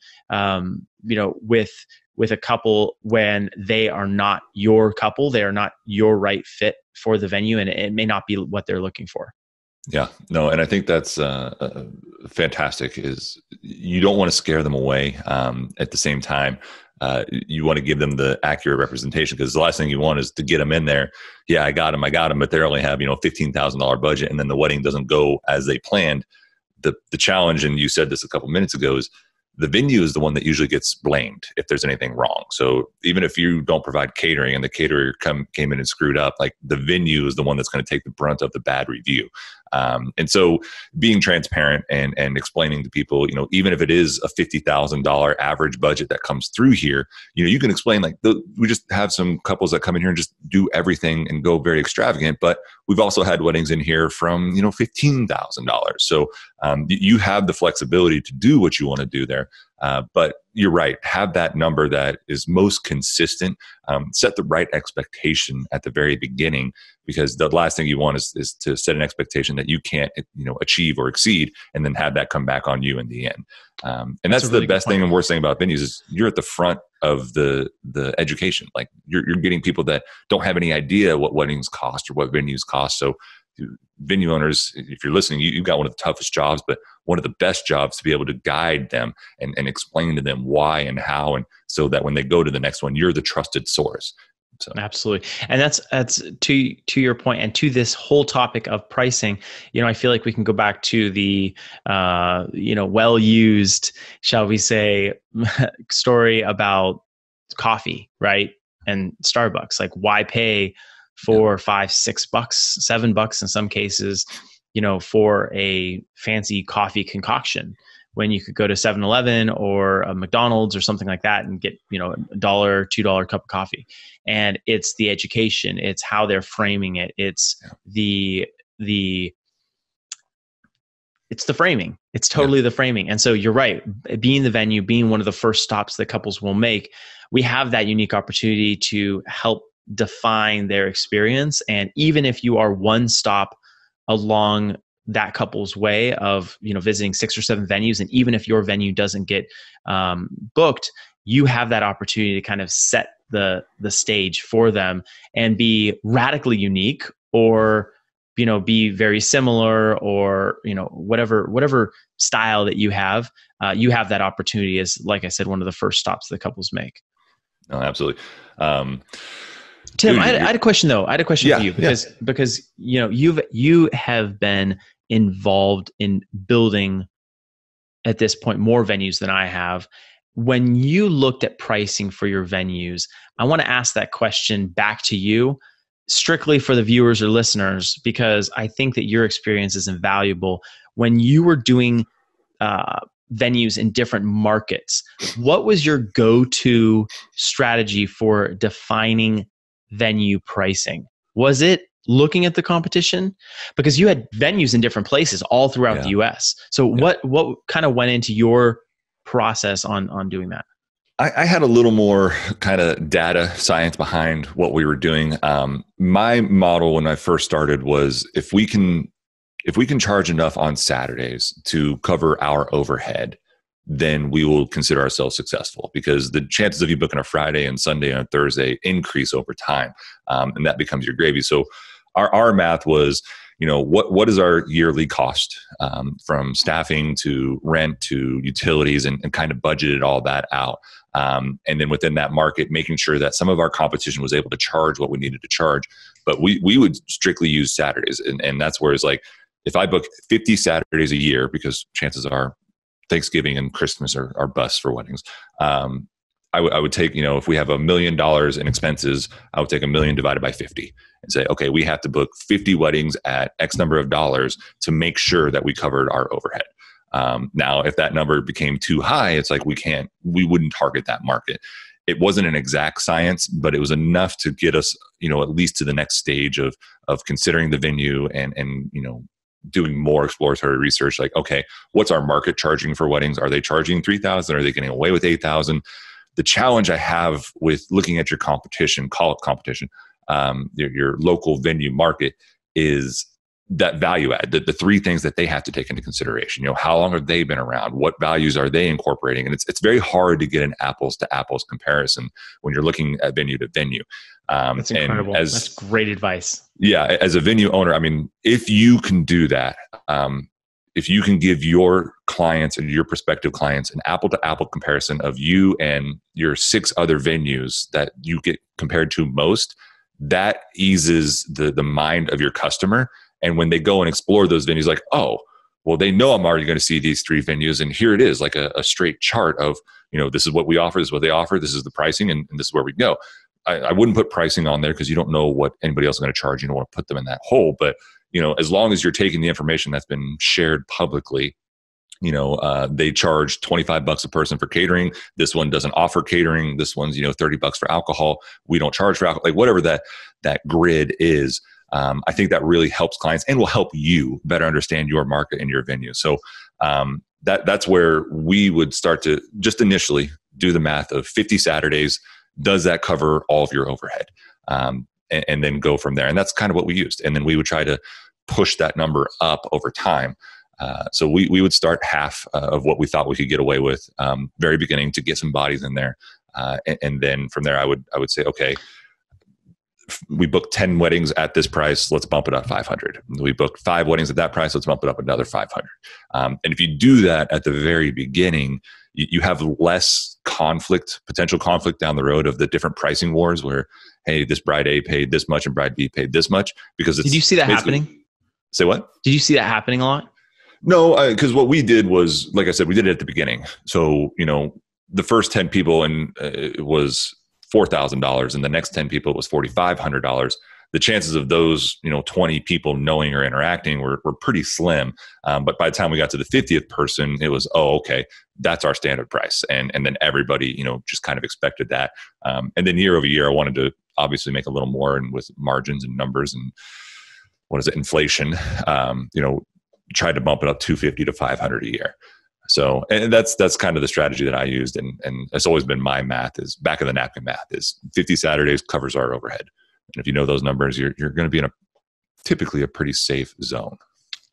with a couple when they are not your couple, they are not your right fit for the venue, and it may not be what they're looking for. Yeah, no. And I think that's fantastic, is you don't want to scare them away. At the same time, you want to give them the accurate representation, because the last thing you want is to get them in there. Yeah, I got them, but they only have, $15,000 budget, and then the wedding doesn't go as they planned. The challenge, and you said this a couple minutes ago, is the venue is the one that usually gets blamed if there's anything wrong. So even if you don't provide catering and the caterer came in and screwed up, like the venue is the one that's going to take the brunt of the bad review. And so being transparent and explaining to people, even if it is a $50,000 average budget that comes through here, you can explain, like, we just have some couples that come in here and just do everything and go very extravagant, but we've also had weddings in here from, $15,000. So, you have the flexibility to do what you want to do there. But you're right. Have that number that is most consistent. Set the right expectation at the very beginning, because the last thing you want is to set an expectation that you can't, achieve or exceed, and then have that come back on you in the end. And that's really the best thing and worst thing about venues is you're at the front of the education. Like you're getting people that don't have any idea what weddings cost or what venues cost. So venue owners, if you're listening, you've got one of the toughest jobs, but one of the best jobs to be able to guide them and explain to them why and how, and so that when they go to the next one, you're the trusted source. So. Absolutely. And that's to your point and to this whole topic of pricing, you know, I feel like we can go back to the, you know, well-used, shall we say, story about coffee, right? And Starbucks, like why pay $4, $5, $6, $7 in some cases, you know, for a fancy coffee concoction when you could go to 7-Eleven or a McDonald's or something like that and get, you know, $1, $2 cup of coffee. And it's the education, it's how they're framing it. It's the framing. It's totally the framing. And so you're right. Being the venue, being one of the first stops that couples will make, we have that unique opportunity to help define their experience. And even if you are one stop along that couple's way of, you know, visiting 6 or 7 venues. And even if your venue doesn't get booked, you have that opportunity to kind of set the stage for them and be radically unique or, you know, be very similar or, you know, whatever style that you have that opportunity as, like I said, one of the first stops that couples make. No, absolutely. Tim, I had a question though. I had a question for you because, you know, you have been involved in building at this point more venues than I have. When you looked at pricing for your venues, I want to ask that question back to you strictly for the viewers or listeners, because I think that your experience is invaluable. When you were doing venues in different markets, what was your go-to strategy for defining venue pricing? Was it looking at the competition? Because you had venues in different places all throughout the US. So what kind of went into your process on doing that? I had a little more kind of data science behind what we were doing. My model when I first started was if we can charge enough on Saturdays to cover our overhead, then we will consider ourselves successful, because the chances of you booking a Friday and Sunday and a Thursday increase over time. And that becomes your gravy. So our math was, you know, what is our yearly cost from staffing to rent to utilities, and kind of budgeted all that out. And then within that market, making sure that some of our competition was able to charge what we needed to charge. But we would strictly use Saturdays. And that's where it's like, if I book 50 Saturdays a year, because chances are Thanksgiving and Christmas are bust for weddings. I would take, you know, if we have $1 million in expenses, I would take $1 million divided by 50 and say, okay, we have to book 50 weddings at X number of dollars to make sure that we covered our overhead. Now, if that number became too high, it's like, we wouldn't target that market. It wasn't an exact science, but it was enough to get us, you know, at least to the next stage of considering the venue and, you know, doing more exploratory research, like, okay, what's our market charging for weddings? Are they charging $3,000? Are they getting away with $8,000? The challenge I have with looking at your competition, call it competition, your local venue market, is that value add, the three things that they have to take into consideration. You know, how long have they been around? What values are they incorporating? And it's very hard to get an apples to apples comparison when you're looking at venue to venue. That's incredible. That's great advice. Yeah. As a venue owner, I mean, if you can do that, if you can give your clients and your prospective clients an apple to apple comparison of you and your 6 other venues that you get compared to most, that eases the mind of your customer. And when they go and explore those venues, like, oh, well, they know I'm already going to see these 3 venues. And here it is, like a straight chart of, you know, this is what we offer, this is what they offer, this is the pricing, and this is where we go. I wouldn't put pricing on there because you don't know what anybody else is going to charge. You don't want to put them in that hole. But, you know, as long as you're taking the information that's been shared publicly, you know, they charge $25 a person for catering. This one doesn't offer catering. This one's, you know, $30 for alcohol. We don't charge for alcohol. Like, whatever that grid is. I think that really helps clients and will help you better understand your market and your venue. So that's where we would start to just initially do the math of 50 Saturdays. Does that cover all of your overhead? And then go from there. And that's kind of what we used. And then we would try to push that number up over time. So we would start half of what we thought we could get away with very beginning to get some bodies in there. And then from there, I would say, okay, we booked 10 weddings at this price. Let's bump it up 500. We booked 5 weddings at that price. Let's bump it up another 500. And if you do that at the very beginning, you have less conflict, potential conflict down the road of the different pricing wars where, hey, this bride A paid this much and bride B paid this much. Because it's— Did you see that happening? Say what? Did you see that happening a lot? No, because what we did was, like I said, we did it at the beginning. So, you know, the first 10 people and it was $4,000, and the next 10 people it was $4,500. The chances of those, you know, 20 people knowing or interacting were pretty slim. But by the time we got to the 50th person, it was, oh, okay, that's our standard price. And then everybody, you know, just kind of expected that. And then year over year, I wanted to obviously make a little more, and with margins and numbers and inflation, you know, tried to bump it up $250 to $500 a year. So, and that's kind of the strategy that I used. And it's always been my math is back of the napkin math is 50 Saturdays covers our overhead. And if you know those numbers, you're going to be in typically a pretty safe zone.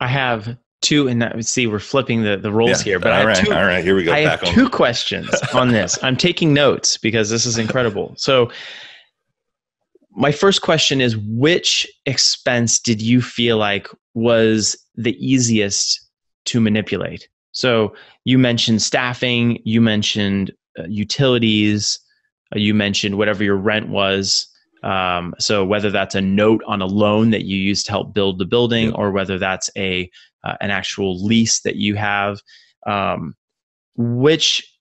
I have two, and see, we're flipping the roles here. But all right, here we go. I have two questions on this. I'm taking notes because this is incredible. So my first question is, which expense did you feel like was the easiest to manipulate? So you mentioned staffing, you mentioned utilities, you mentioned whatever your rent was. So whether that's a note on a loan that you use to help build the building, or whether that's an actual lease that you have, which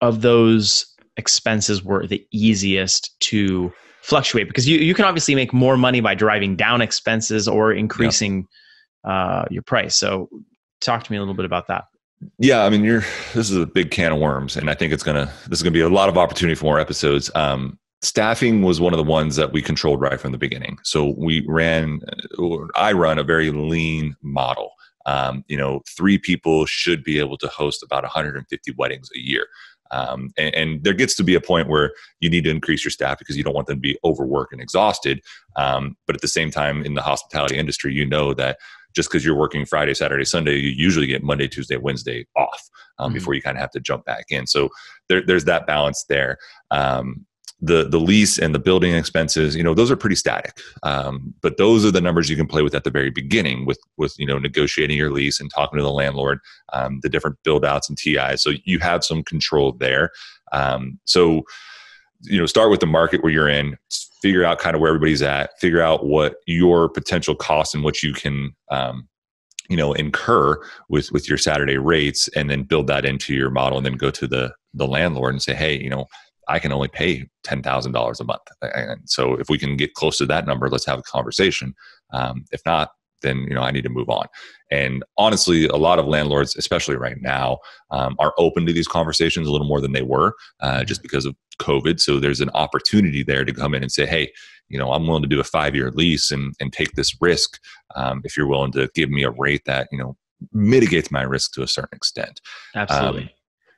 of those expenses were the easiest to fluctuate? Because you can obviously make more money by driving down expenses or increasing your price. So talk to me a little bit about that. Yeah, I mean, this is a big can of worms, and I think this is gonna be a lot of opportunity for more episodes. Staffing was one of the ones that we controlled right from the beginning. So I run a very lean model. You know, 3 people should be able to host about 150 weddings a year. And there gets to be a point where you need to increase your staff because you don't want them to be overworked and exhausted. But at the same time, in the hospitality industry, you know that just because you're working Friday, Saturday, Sunday, you usually get Monday, Tuesday, Wednesday off before you kind of have to jump back in. So there's that balance there. The lease and the building expenses, you know, those are pretty static. But those are the numbers you can play with at the very beginning with, you know, negotiating your lease and talking to the landlord, the different build outs and TIs. So you have some control there. So, you know, start with the market where you're in, figure out kind of where everybody's at, figure out what your potential costs and what you can, you know, incur with your Saturday rates, and then build that into your model, and then go to the landlord and say, hey, you know, I can only pay $10,000 a month. And so if we can get close to that number, let's have a conversation. If not, then, you know, I need to move on. And honestly, a lot of landlords, especially right now, are open to these conversations a little more than they were just because of COVID. So there's an opportunity there to come in and say, hey, you know, I'm willing to do a 5-year lease and take this risk. If you're willing to give me a rate that, you know, mitigates my risk to a certain extent. Absolutely.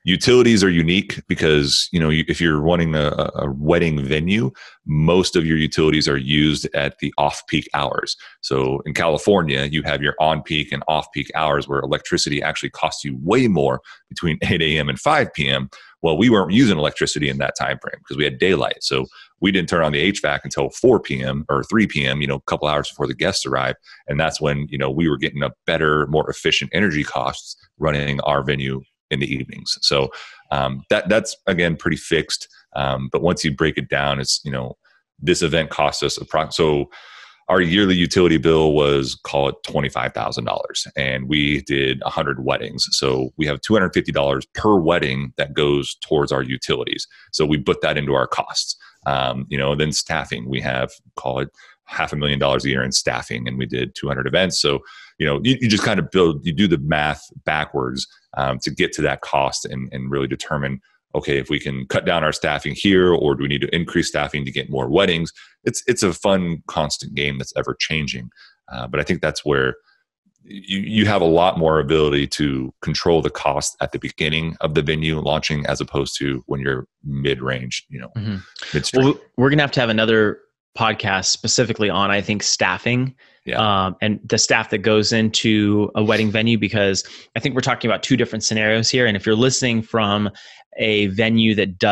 Utilities are unique because, you know, if you're running a wedding venue, most of your utilities are used at the off-peak hours. So in California, you have your on-peak and off-peak hours where electricity actually costs you way more between 8 a.m. and 5 p.m. Well, we weren't using electricity in that time frame because we had daylight. So we didn't turn on the HVAC until 4 p.m. or 3 p.m., you know, a couple hours before the guests arrived. And that's when, you know, we were getting a better, more efficient energy costs running our venue in the evenings. So that's again pretty fixed. But once you break it down, it's, you know, this event cost us so our yearly utility bill was, call it $25,000, and we did 100 weddings. So we have $250 per wedding that goes towards our utilities. So we put that into our costs. You know, then staffing, we have, call it $500,000 a year in staffing, and we did 200 events. So, you know, you just kind of you do the math backwards to get to that cost and really determine, okay, if we can cut down our staffing here, or do we need to increase staffing to get more weddings? It's a fun, constant game that's ever changing. But I think that's where you have a lot more ability to control the cost at the beginning of the venue launching, as opposed to when you're mid-range, you know, midstream. Well, we're going to have another podcast specifically on, I think, staffing and the staff that goes into a wedding venue, because I think we're talking about two different scenarios here. And if you're listening from a venue that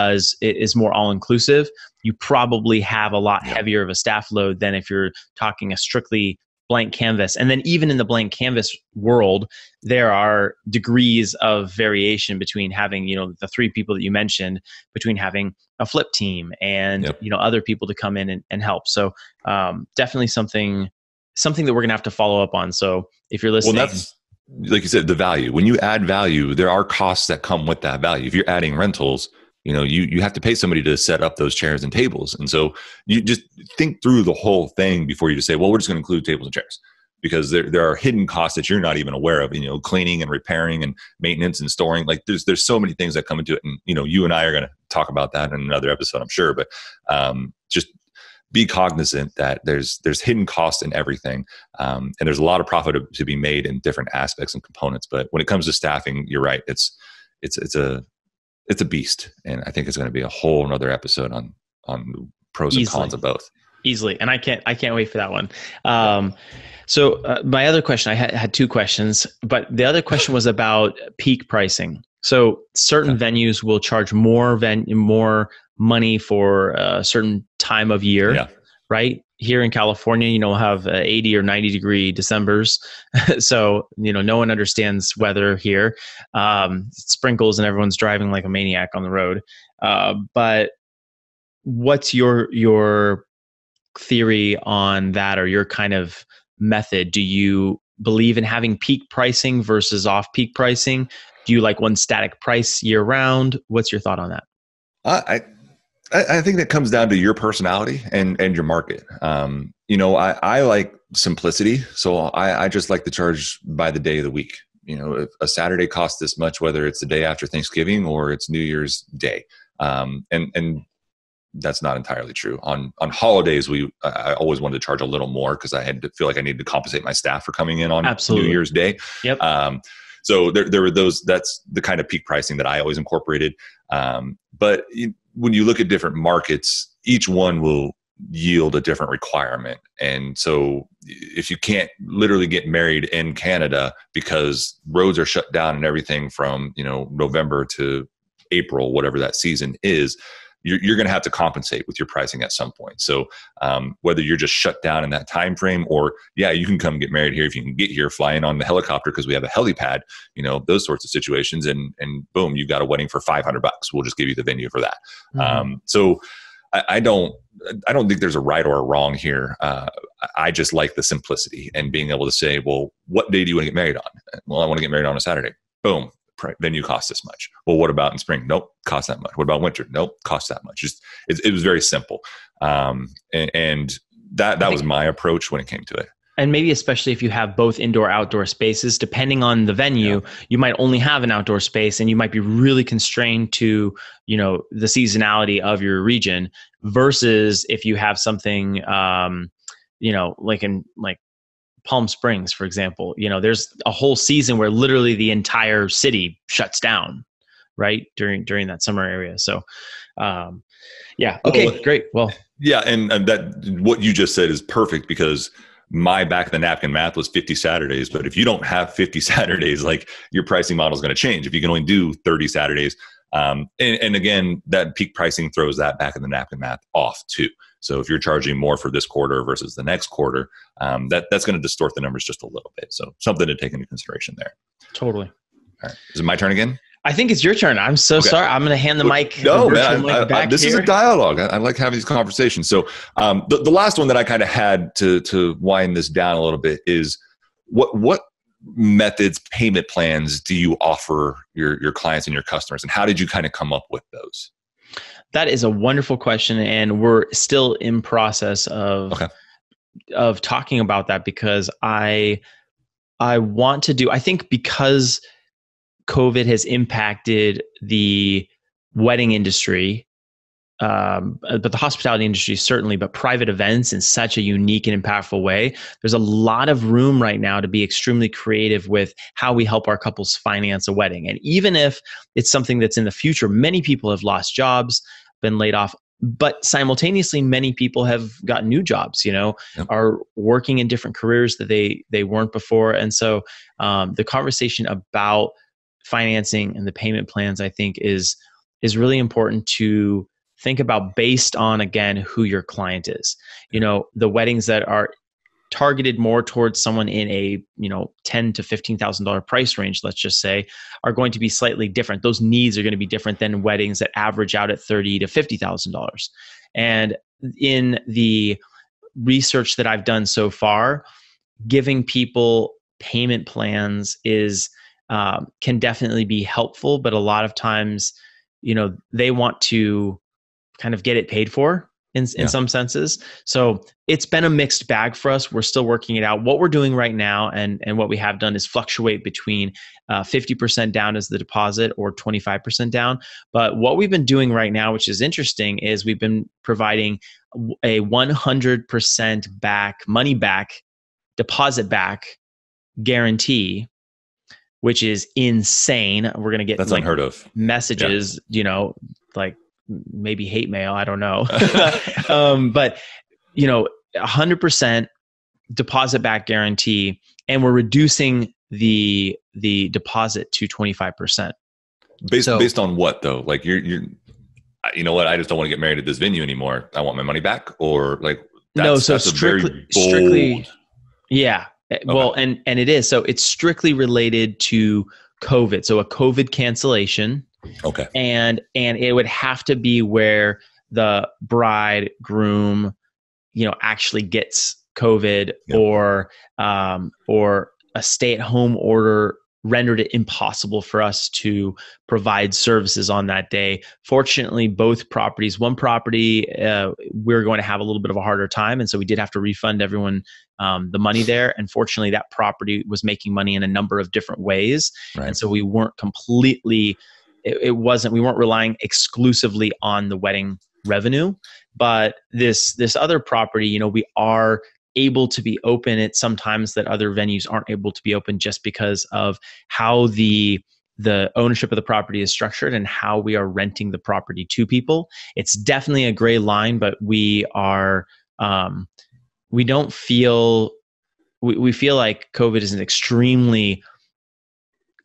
is more all-inclusive, you probably have a lot heavier of a staff load than if you're talking a strictly blank canvas. And then even in the blank canvas world, there are degrees of variation between having, you know, the three people that you mentioned, between having a flip team and, you know, other people to come in and help. So definitely something that we're going to have to follow up on. So if you're listening... Well, that's, like you said, the value. When you add value, there are costs that come with that value. If you're adding rentals, you know, you have to pay somebody to set up those chairs and tables. And so you just think through the whole thing before you just say, well, we're just going to include tables and chairs, because there are hidden costs that you're not even aware of, you know, cleaning and repairing and maintenance and storing. Like there's so many things that come into it. And, you know, you and I are going to talk about that in another episode, I'm sure, but just be cognizant that there's hidden costs in everything. And there's a lot of profit to be made in different aspects and components. But when it comes to staffing, you're right. It's a beast. And I think it's going to be a whole another episode on pros and cons of both. Easily. And I can't wait for that one. So my other question, I had two questions, but the other question was about peak pricing. So certain venues will charge more money for a certain time of year, right? Here in California, you know, have 80 or 90 degree Decembers. So, you know, no one understands weather here. It sprinkles and everyone's driving like a maniac on the road. But what's your theory on that, or your kind of method? Do you believe in having peak pricing versus off-peak pricing? Do you like one static price year round? What's your thought on that? I think that comes down to your personality and your market. You know, I like simplicity. So I just like to charge by the day of the week. You know, if a Saturday costs this much, whether it's the day after Thanksgiving or it's New Year's Day. And that's not entirely true. On holidays, I always wanted to charge a little more because I had to feel like I needed to compensate my staff for coming in on New Year's Day. Yep. So there were those. That's the kind of peak pricing that I always incorporated. But when you look at different markets, each one will yield a different requirement. And so if you can't literally get married in Canada because roads are shut down and everything from, you know, November to April, whatever that season is, you're going to have to compensate with your pricing at some point. So whether you're just shut down in that time frame, or you can come get married here if you can get here, flying on the helicopter because we have a helipad, you know, those sorts of situations, and boom, you've got a wedding for $500. We'll just give you the venue for that. So I don't think there's a right or a wrong here. I just like the simplicity and being able to say, well, what day do you want to get married on? Well, I want to get married on a Saturday. Boom. Venue costs this much. Well, what about in spring? Nope, costs that much. What about winter? Nope, costs that much. Just it was very simple, and that was my approach when it came to it. And maybe especially if you have both indoor outdoor spaces, depending on the venue, you might only have an outdoor space, and you might be really constrained to, you know, the seasonality of your region. Versus if you have something, you know, like Palm Springs, for example, you know, there's a whole season where literally the entire city shuts down, right? During that summer area. So, okay, great. Well, yeah. And that, what you just said is perfect, because my back of the napkin math was 50 Saturdays, but if you don't have 50 Saturdays, like, your pricing model is going to change. If you can only do 30 Saturdays. And again, that peak pricing throws that back of the napkin math off too. So if you're charging more for this quarter versus the next quarter, that's going to distort the numbers just a little bit. So something to take into consideration there. Totally. All right. Is it my turn again? I think it's your turn. I'm so sorry. I'm going to hand the mic. No, man. This is a dialogue. I like having these conversations. So the last one that I kind of had to wind this down a little bit is what methods, payment plans do you offer your clients and your customers, and how did you kind of come up with those? That is a wonderful question, and we're still in process of talking about that, because I want to do, I think because COVID has impacted the wedding industry, but the hospitality industry certainly, but private events in such a unique and impactful way, there's a lot of room right now to be extremely creative with how we help our couples finance a wedding. And even if it's something that's in the future, many people have lost jobs, been laid off, but simultaneously, many people have gotten new jobs, you know, are working in different careers that they weren't before. And so the conversation about financing and the payment plans, I think, is really important to think about, based on, again, who your client is. You know, the weddings that are targeted more towards someone in a, you know, $10,000 to $15,000 price range, let's just say, are going to be slightly different. Those needs are going to be different than weddings that average out at $30,000 to $50,000. And in the research that I've done so far, giving people payment plans is can definitely be helpful, but a lot of times, you know, they want to kind of get it paid for in some senses. So it's been a mixed bag for us. We're still working it out. What we're doing right now and what we have done is fluctuate between 50% down as the deposit or 25% down. But what we've been doing right now, which is interesting, is we've been providing a 100% back, money back, deposit back guarantee, which is insane. We're going to get unheard of messages, you know, like maybe hate mail. I don't know. But, you know, 100% deposit back guarantee, and we're reducing the deposit to 25%. Based on what though? Like you're, you know what? I just don't want to get married at this venue anymore. I want my money back, or like, that's strictly, a very bold... strictly. Yeah. Okay. Well, and it is. So it's strictly related to COVID. So a COVID cancellation. Okay. And it would have to be where the bride, groom, you know, actually gets COVID, or a stay-at-home order rendered it impossible for us to provide services on that day. Fortunately, both properties, one property, we're going to have a little bit of a harder time. And so we did have to refund everyone the money there. And fortunately, that property was making money in a number of different ways. Right. And so we weren't completely, we weren't relying exclusively on the wedding revenue. But this other property, you know, we are able to be open at some times that other venues aren't able to be open, just because of how the ownership of the property is structured and how we are renting the property to people. It's definitely a gray line, but we are, we don't feel, we feel like COVID is an extremely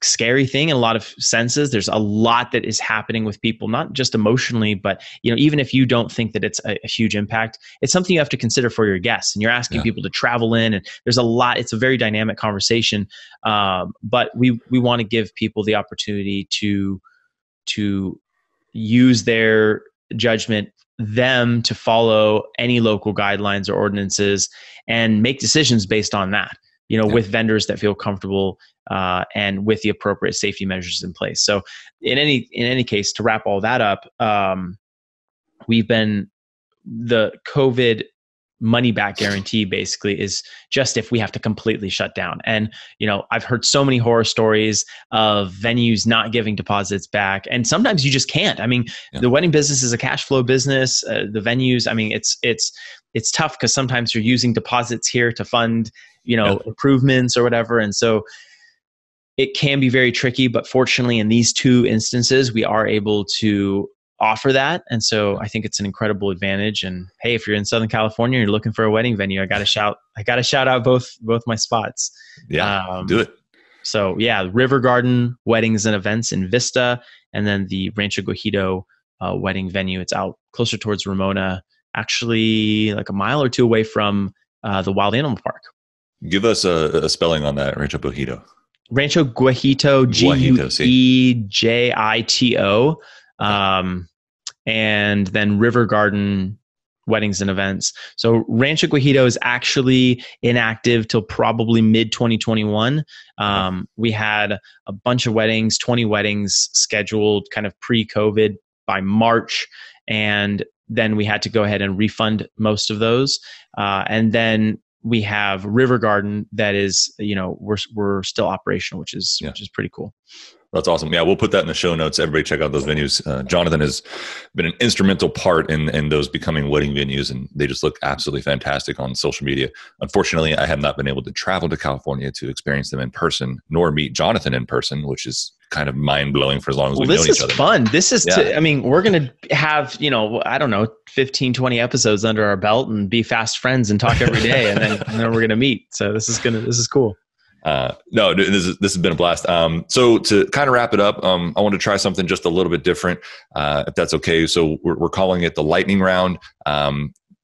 scary thing in a lot of senses. There's a lot that is happening with people, not just emotionally, but, you know, even if you don't think that it's a huge impact, it's something you have to consider for your guests, and you're asking people to travel in, and there's a lot, it's a very dynamic conversation. But we want to give people the opportunity to use their judgment, them to follow any local guidelines or ordinances, and make decisions based on that, you know, with vendors that feel comfortable, and with the appropriate safety measures in place. So in any case, to wrap all that up, we've been, the COVID money back guarantee basically is just if we have to completely shut down. And, you know, I've heard so many horror stories of venues not giving deposits back. And sometimes you just can't. I mean, the wedding business is a cash flow business. The venues, I mean, it's tough because sometimes you're using deposits here to fund, you know, improvements or whatever. And so it can be very tricky, but fortunately in these two instances, we are able to offer that. And so I think it's an incredible advantage. And hey, if you're in Southern California and you're looking for a wedding venue, I got to shout out both my spots. Yeah, do it. So yeah, River Garden Weddings and Events in Vista, and then the Rancho Guejito wedding venue. It's out closer towards Ramona, actually like a mile or two away from the Wild Animal Park. Give us a spelling on that, Rancho Guejito. Rancho Guejito, Guejito. And then River Garden Weddings and Events. So Rancho Guejito is actually inactive till probably mid-2021. We had a bunch of weddings, 20 weddings scheduled kind of pre-COVID by March. And then we had to go ahead and refund most of those. And then we have River Garden that is, you know, we're still operational, which is pretty cool. That's awesome. Yeah, we'll put that in the show notes. Everybody check out those venues. Jonathan has been an instrumental part in those becoming wedding venues, and they just look absolutely fantastic on social media. Unfortunately, I have not been able to travel to California to experience them in person, nor meet Jonathan in person, which is kind of mind blowing for as long as we've known each other. This is fun. This is, I mean, we're going to have, you know, I don't know, 15, 20 episodes under our belt and be fast friends and talk every day. and then we're going to meet. So this is cool. No, this has been a blast. So to kind of wrap it up, I want to try something just a little bit different, if that's okay. So we're calling it the lightning round.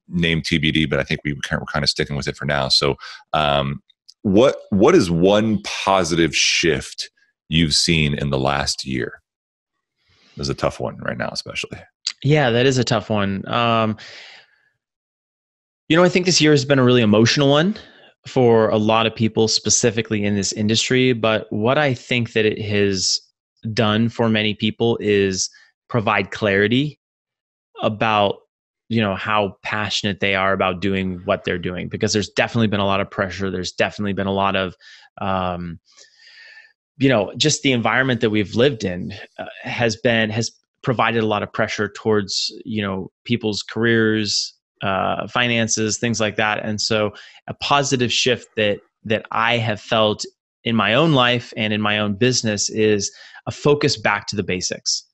name TBD, but I think we're kind of sticking with it for now. So what is one positive shift you've seen in the last year? This is a tough one right now, especially. Yeah, that is a tough one. You know, I think this year has been a really emotional one for a lot of people, specifically in this industry. But what I think that it has done for many people is provide clarity about, you know, how passionate they are about doing what they're doing, because there's definitely been a lot of pressure. There's definitely been a lot of, you know, just the environment that we've lived in has provided a lot of pressure towards, you know, people's careers, finances, things like that. And so a positive shift that I have felt in my own life and in my own business is a focus back to the basics.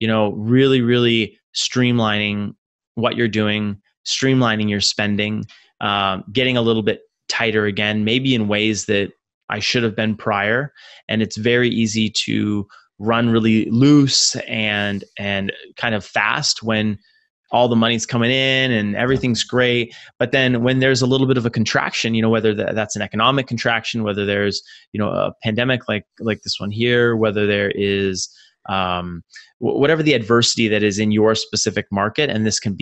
You know, really, really streamlining what you're doing, streamlining your spending, getting a little bit tighter again, maybe in ways that I should have been prior. And it's very easy to run really loose and kind of fast when all the money's coming in and everything's great. But then when there's a little bit of a contraction, you know, whether that's an economic contraction, whether there's, you know, a pandemic like this one here, whether there is whatever the adversity that is in your specific market, and this can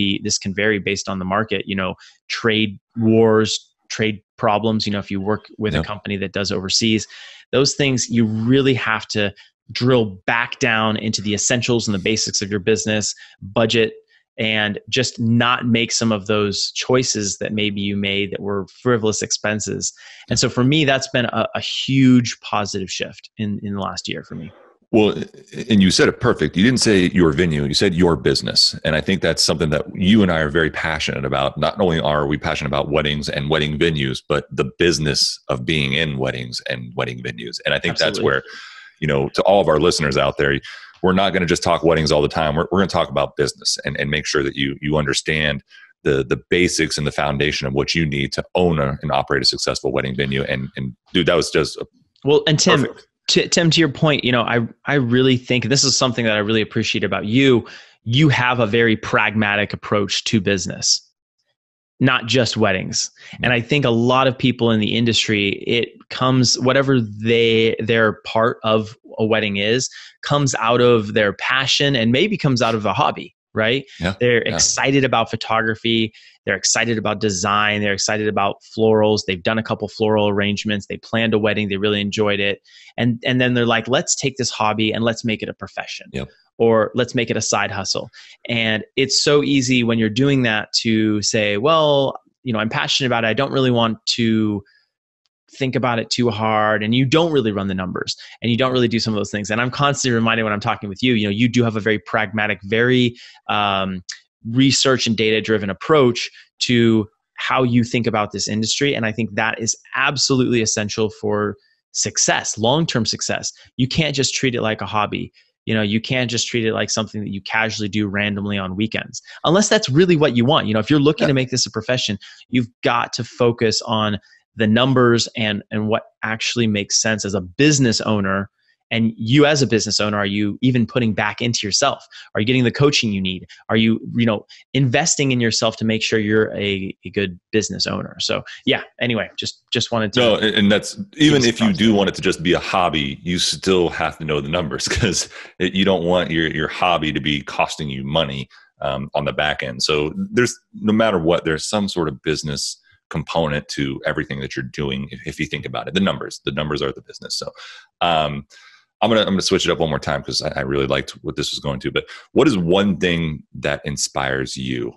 vary based on the market, you know, trade wars, trade problems, you know, if you work with a company that does overseas, those things, you really have to drill back down into the essentials and the basics of your business budget, and just not make some of those choices that maybe you made that were frivolous expenses. And so for me, that's been a huge positive shift in the last year for me. Well, and you said it perfect. You didn't say your venue, you said your business. And I think that's something that you and I are very passionate about. Not only are we passionate about weddings and wedding venues, but the business of being in weddings and wedding venues. And I think Absolutely. That's where, you know, to all of our listeners out there, we're not going to just talk weddings all the time. We're going to talk about business and make sure that you understand the basics and the foundation of what you need to own and operate a successful wedding venue. And dude, that was just well, and Tim, perfect. Tim, to your point, you know, I really think this is something that I really appreciate about you. You have a very pragmatic approach to business, not just weddings. And I think a lot of people in the industry, it comes, whatever their part of a wedding is, comes out of their passion and maybe comes out of a hobby, right? Yeah, they're excited about photography. They're excited about design. They're excited about florals. They've done a couple floral arrangements. They planned a wedding. They really enjoyed it. And then they're like, let's take this hobby and let's make it a profession, or let's make it a side hustle. And it's so easy when you're doing that to say, well, you know, I'm passionate about it. I don't really want to think about it too hard. And you don't really run the numbers and you don't really do some of those things. And I'm constantly reminded when I'm talking with you, you know, you do have a very pragmatic, very, research and data-driven approach to how you think about this industry. And I think that is absolutely essential for success, long-term success. You can't just treat it like a hobby. You know, you can't just treat it like something that you casually do randomly on weekends, unless that's really what you want. You know, if you're looking to make this a profession, you've got to focus on the numbers and what actually makes sense as a business owner. And you as a business owner, are you even putting back into yourself? Are you getting the coaching you need? Are you, you know, investing in yourself to make sure you're a good business owner? So yeah, anyway, just wanted to. No, and that's, even if you do want it to just be a hobby, you still have to know the numbers, because you don't want your hobby to be costing you money on the back end. So there's, no matter what, there's some sort of business component to everything that you're doing. If you think about it, the numbers are the business. So, I'm gonna switch it up one more time, because I really liked what this was going to. But what is one thing that inspires you?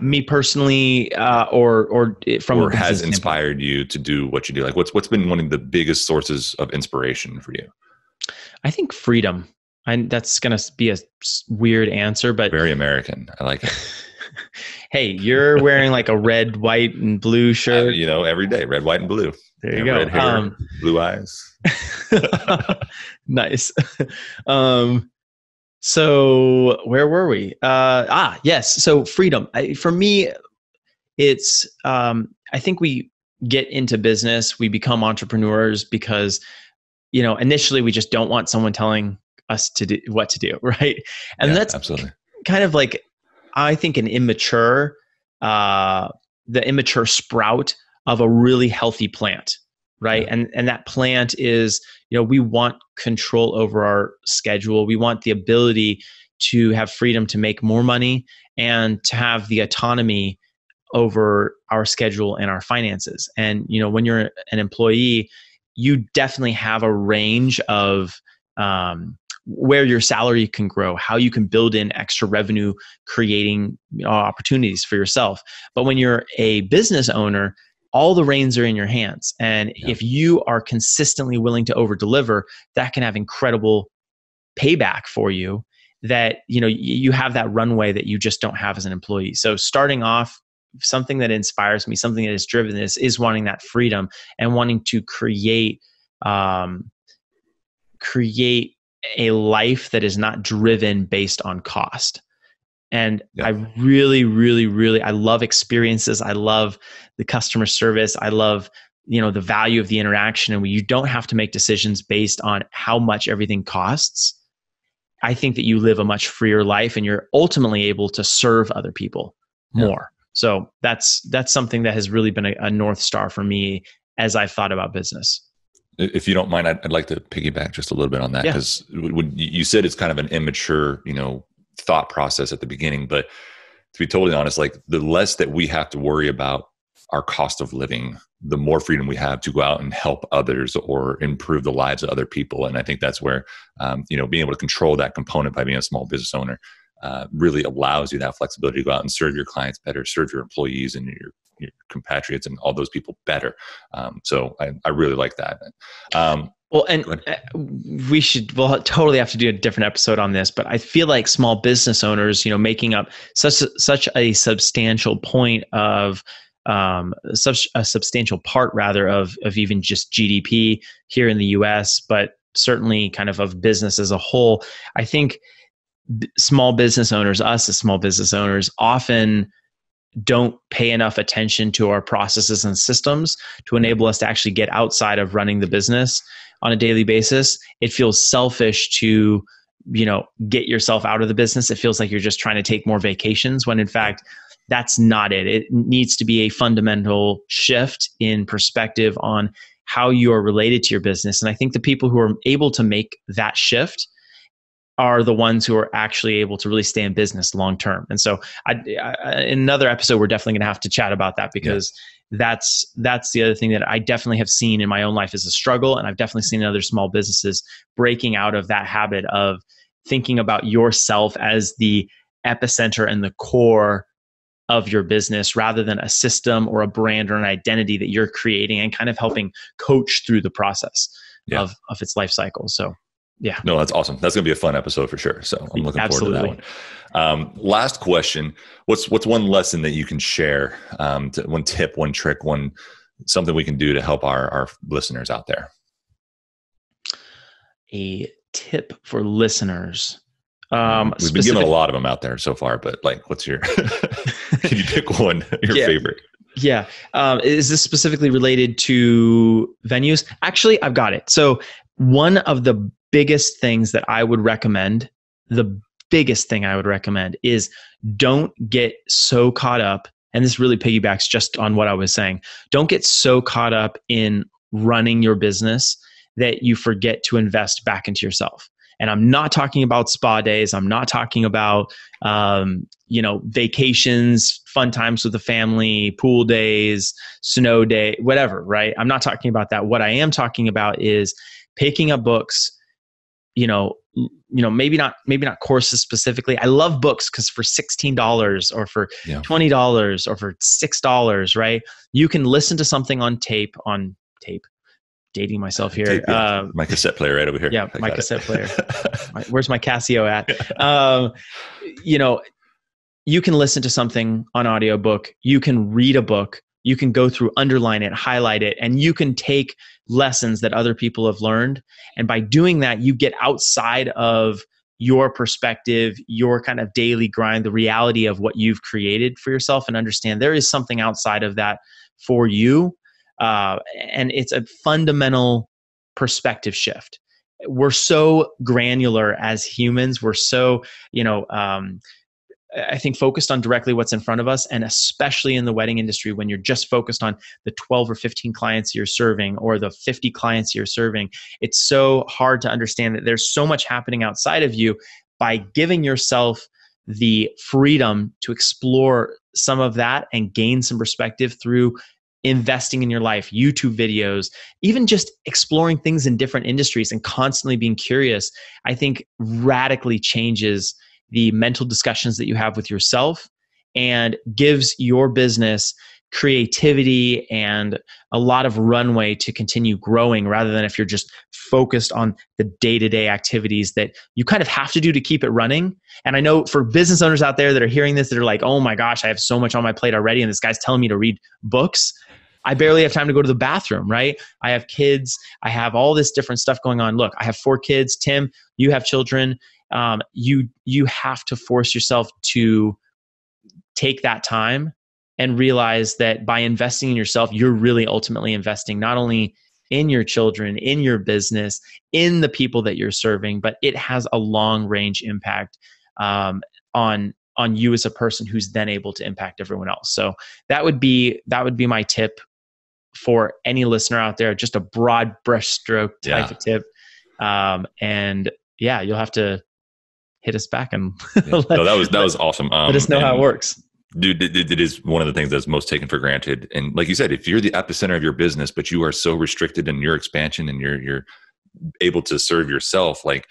Me personally, or has inspired you to do what you do? Like, what's been one of the biggest sources of inspiration for you? I think freedom, and that's gonna be a weird answer, but very American. I like it. Hey, you're wearing like a red, white, and blue shirt. You know, every day, red, white, and blue. There you go. Red hair, blue eyes. Nice. So where were we? Yes. So freedom. For me, it's, I think we get into business, we become entrepreneurs because, you know, initially we just don't want someone telling us to do what to do. Right. And that's absolutely kind of like, I think, an immature the immature sprout of a really healthy plant, right? Yeah. And that plant is, you know, we want control over our schedule. We want the ability to have freedom to make more money and to have the autonomy over our schedule and our finances. And, you know, when you're an employee, you definitely have a range of where your salary can grow, how you can build in extra revenue, creating opportunities for yourself. But when you're a business owner, all the reins are in your hands. And yeah. if you are consistently willing to over-deliver, that can have incredible payback for you, that, you know, you have that runway that you just don't have as an employee. So starting off, something that inspires me, something that has driven this is wanting that freedom and wanting to create, a life that is not driven based on cost. And yeah. I really, really, really, I love experiences. I love the customer service. I love, you know, the value of the interaction, and you don't have to make decisions based on how much everything costs. I think that you live a much freer life, and you're ultimately able to serve other people yeah. more. So that's something that has really been a North Star for me as I've thought about business. If you don't mind, I'd like to piggyback just a little bit on that, because yeah. you said it's kind of an immature, you know, thought process at the beginning. But to be totally honest, like, the less that we have to worry about our cost of living, the more freedom we have to go out and help others or improve the lives of other people. And I think that's where, you know, being able to control that component by being a small business owner really allows you that flexibility to go out and serve your clients better, serve your employees and your compatriots and all those people better. So I really like that. Well, and we'll totally have to do a different episode on this, but I feel like small business owners, you know, making up such a substantial point of, such a substantial part rather of even just GDP here in the US, but certainly kind of business as a whole. I think small business owners, us as small business owners, often don't pay enough attention to our processes and systems to enable us to actually get outside of running the business on a daily basis. It feels selfish to, you know, get yourself out of the business. It feels like you're just trying to take more vacations, when in fact, that's not it. It needs to be a fundamental shift in perspective on how you are related to your business. And I think the people who are able to make that shift are the ones who are actually able to really stay in business long term. And so in another episode, we're definitely going to have to chat about that, because yeah. that's the other thing that I definitely have seen in my own life as a struggle. And I've definitely seen in other small businesses breaking out of that habit of thinking about yourself as the epicenter and the core of your business, rather than a system or a brand or an identity that you're creating, and kind of helping coach through the process yeah. of its life cycle. So yeah. No, that's awesome. That's going to be a fun episode for sure. So I'm looking forward to that one. Last question. What's one lesson that you can share, one tip, one trick, something we can do to help our listeners out there? A tip for listeners. We've been given a lot of them out there so far, but like, what's your, can you pick one, your yeah. favorite? Yeah. Is this specifically related to venues? Actually, I've got it. So one of the biggest things that I would recommend, is don't get so caught up. And this really piggybacks just on what I was saying. Don't get so caught up in running your business that you forget to invest back into yourself. And I'm not talking about spa days. I'm not talking about, you know, vacations, fun times with the family, pool days, snow day, whatever, right? I'm not talking about that. What I am talking about is picking up books, you know, maybe not courses specifically. I love books because for $16 or for yeah. $20 or for $6, right? You can listen to something on tape. Dating myself here. Tape, yeah. My cassette player right over here. Yeah, my cassette player. Where's my Casio at? You know, you can listen to something on audiobook. You can read a book. You can go through, underline it, highlight it, and you can take lessons that other people have learned. And by doing that, you get outside of your perspective, your kind of daily grind, the reality of what you've created for yourself, and understand there is something outside of that for you. And it's a fundamental perspective shift. We're so granular as humans. We're so, you know, I think, focused on directly what's in front of us. And especially in the wedding industry, when you're just focused on the 12 or 15 clients you're serving or the 50 clients you're serving, it's so hard to understand that there's so much happening outside of you. By giving yourself the freedom to explore some of that and gain some perspective through investing in your life, YouTube videos, even just exploring things in different industries and constantly being curious, I think radically changes the mental discussions that you have with yourself and gives your business creativity and a lot of runway to continue growing, rather than if you're just focused on the day-to-day activities that you kind of have to do to keep it running. And I know for business owners out there that are hearing this, that are like, oh my gosh, I have so much on my plate already. And this guy's telling me to read books. I barely have time to go to the bathroom, right? I have kids. I have all this different stuff going on. Look, I have 4 kids. Tim, you have children. You have to force yourself to take that time and realize that by investing in yourself, you're really ultimately investing not only in your children, in your business, in the people that you're serving, but it has a long range impact on you as a person who's then able to impact everyone else. So that would be my tip for any listener out there, just a broad brushstroke type of tip. And yeah, you'll have to hit us back and that was awesome. Let us know how it works. Dude, it is one of the things that's most taken for granted. And like you said, if you're the epicenter of your business, but you are so restricted in your expansion and you're able to serve yourself, like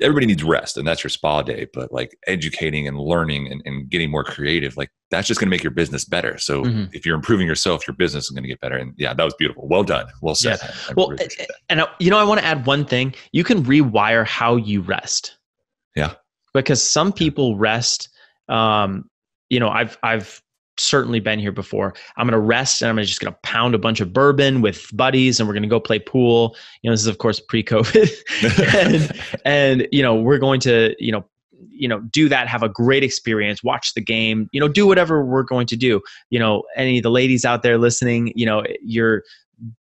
everybody needs rest and that's your spa day, but like educating and learning and getting more creative, like that's just going to make your business better. So if you're improving yourself, your business is going to get better. And yeah, that was beautiful. Well done. Well said. Yeah. I want to add one thing. You can rewire how you rest. Yeah. Because some people rest, I've certainly been here before. I'm going to rest and I'm just going to pound a bunch of bourbon with buddies and we're going to go play pool. You know, this is of course pre-COVID and we're going to, do that, have a great experience, watch the game, do whatever we're going to do. Any of the ladies out there listening, you're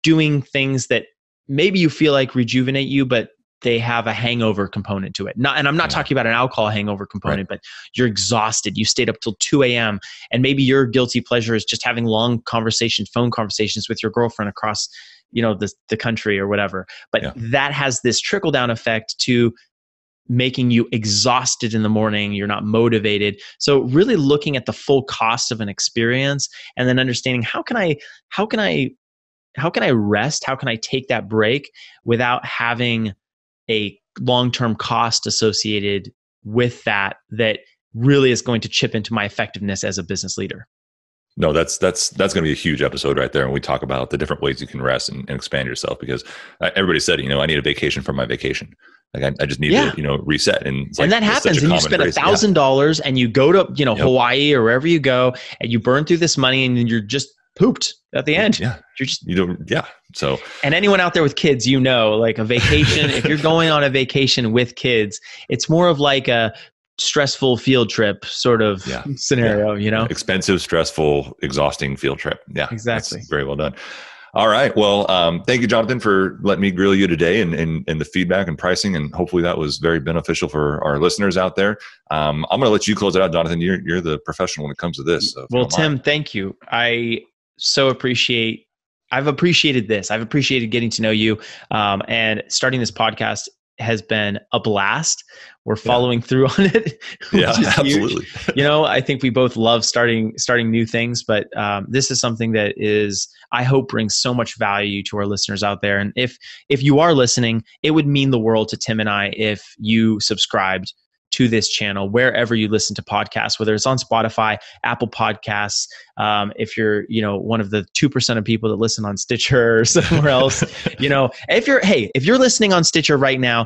doing things that maybe you feel like rejuvenate you, but they have a hangover component to it. I'm not talking about an alcohol hangover component, right. But you're exhausted. You stayed up till 2 a.m. and maybe your guilty pleasure is just having long conversations, phone conversations with your girlfriend across, the country or whatever. But that has this trickle down effect to making you exhausted in the morning. You're not motivated. So really looking at the full cost of an experience and then understanding how can I rest? How can I take that break without having a long-term cost associated with that really is going to chip into my effectiveness as a business leader. No, that's going to be a huge episode right there. And we talk about the different ways you can rest and expand yourself, because everybody said, I need a vacation from my vacation. Like I just need to, reset. And that happens. And you spend $1,000 and you go to, Hawaii or wherever you go and you burn through this money and you're just pooped at the end. Yeah. So, and anyone out there with kids, like a vacation, if you're going on a vacation with kids, it's more of like a stressful field trip sort of scenario, Expensive, stressful, exhausting field trip. Yeah, exactly. That's very well done. All right. Well, thank you, Jonathan, for letting me grill you today and the feedback and pricing. And hopefully that was very beneficial for our listeners out there. I'm going to let you close it out, Jonathan. You're the professional when it comes to this. So well, Tim, thank you. I've appreciated this. I've appreciated getting to know you. And starting this podcast has been a blast. We're following through on it. Yeah, absolutely. I think we both love starting new things, but this is something that I hope brings so much value to our listeners out there. And if you are listening, it would mean the world to Tim and I if you subscribed to this channel, wherever you listen to podcasts, whether it's on Spotify, Apple Podcasts, if you're, one of the 2% of people that listen on Stitcher or somewhere else, if you're listening on Stitcher right now,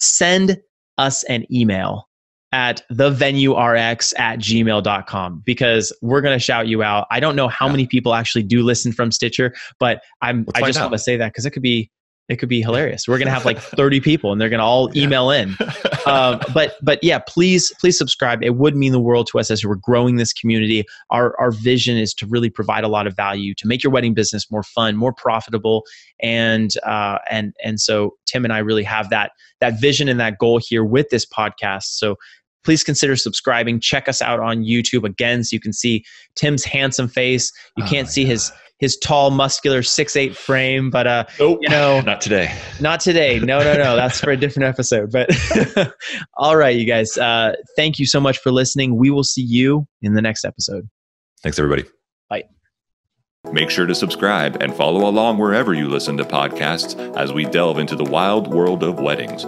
send us an email at thevenuerx@gmail.com, because we're going to shout you out. I don't know how many people actually do listen from Stitcher, but I just want to say that because it could be hilarious. We're going to have like 30 people and they're going to all email in. Please subscribe. It would mean the world to us as we're growing this community. Our vision is to really provide a lot of value to make your wedding business more fun, more profitable. And so Tim and I really have that vision and that goal here with this podcast. So please consider subscribing. Check us out on YouTube again so you can see Tim's handsome face. You can't see his tall, muscular 6'8" frame, but nope. You know, not today. Not today. No. That's for a different episode. But all right, you guys. Thank you so much for listening. We will see you in the next episode. Thanks, everybody. Bye. Make sure to subscribe and follow along wherever you listen to podcasts as we delve into the wild world of weddings.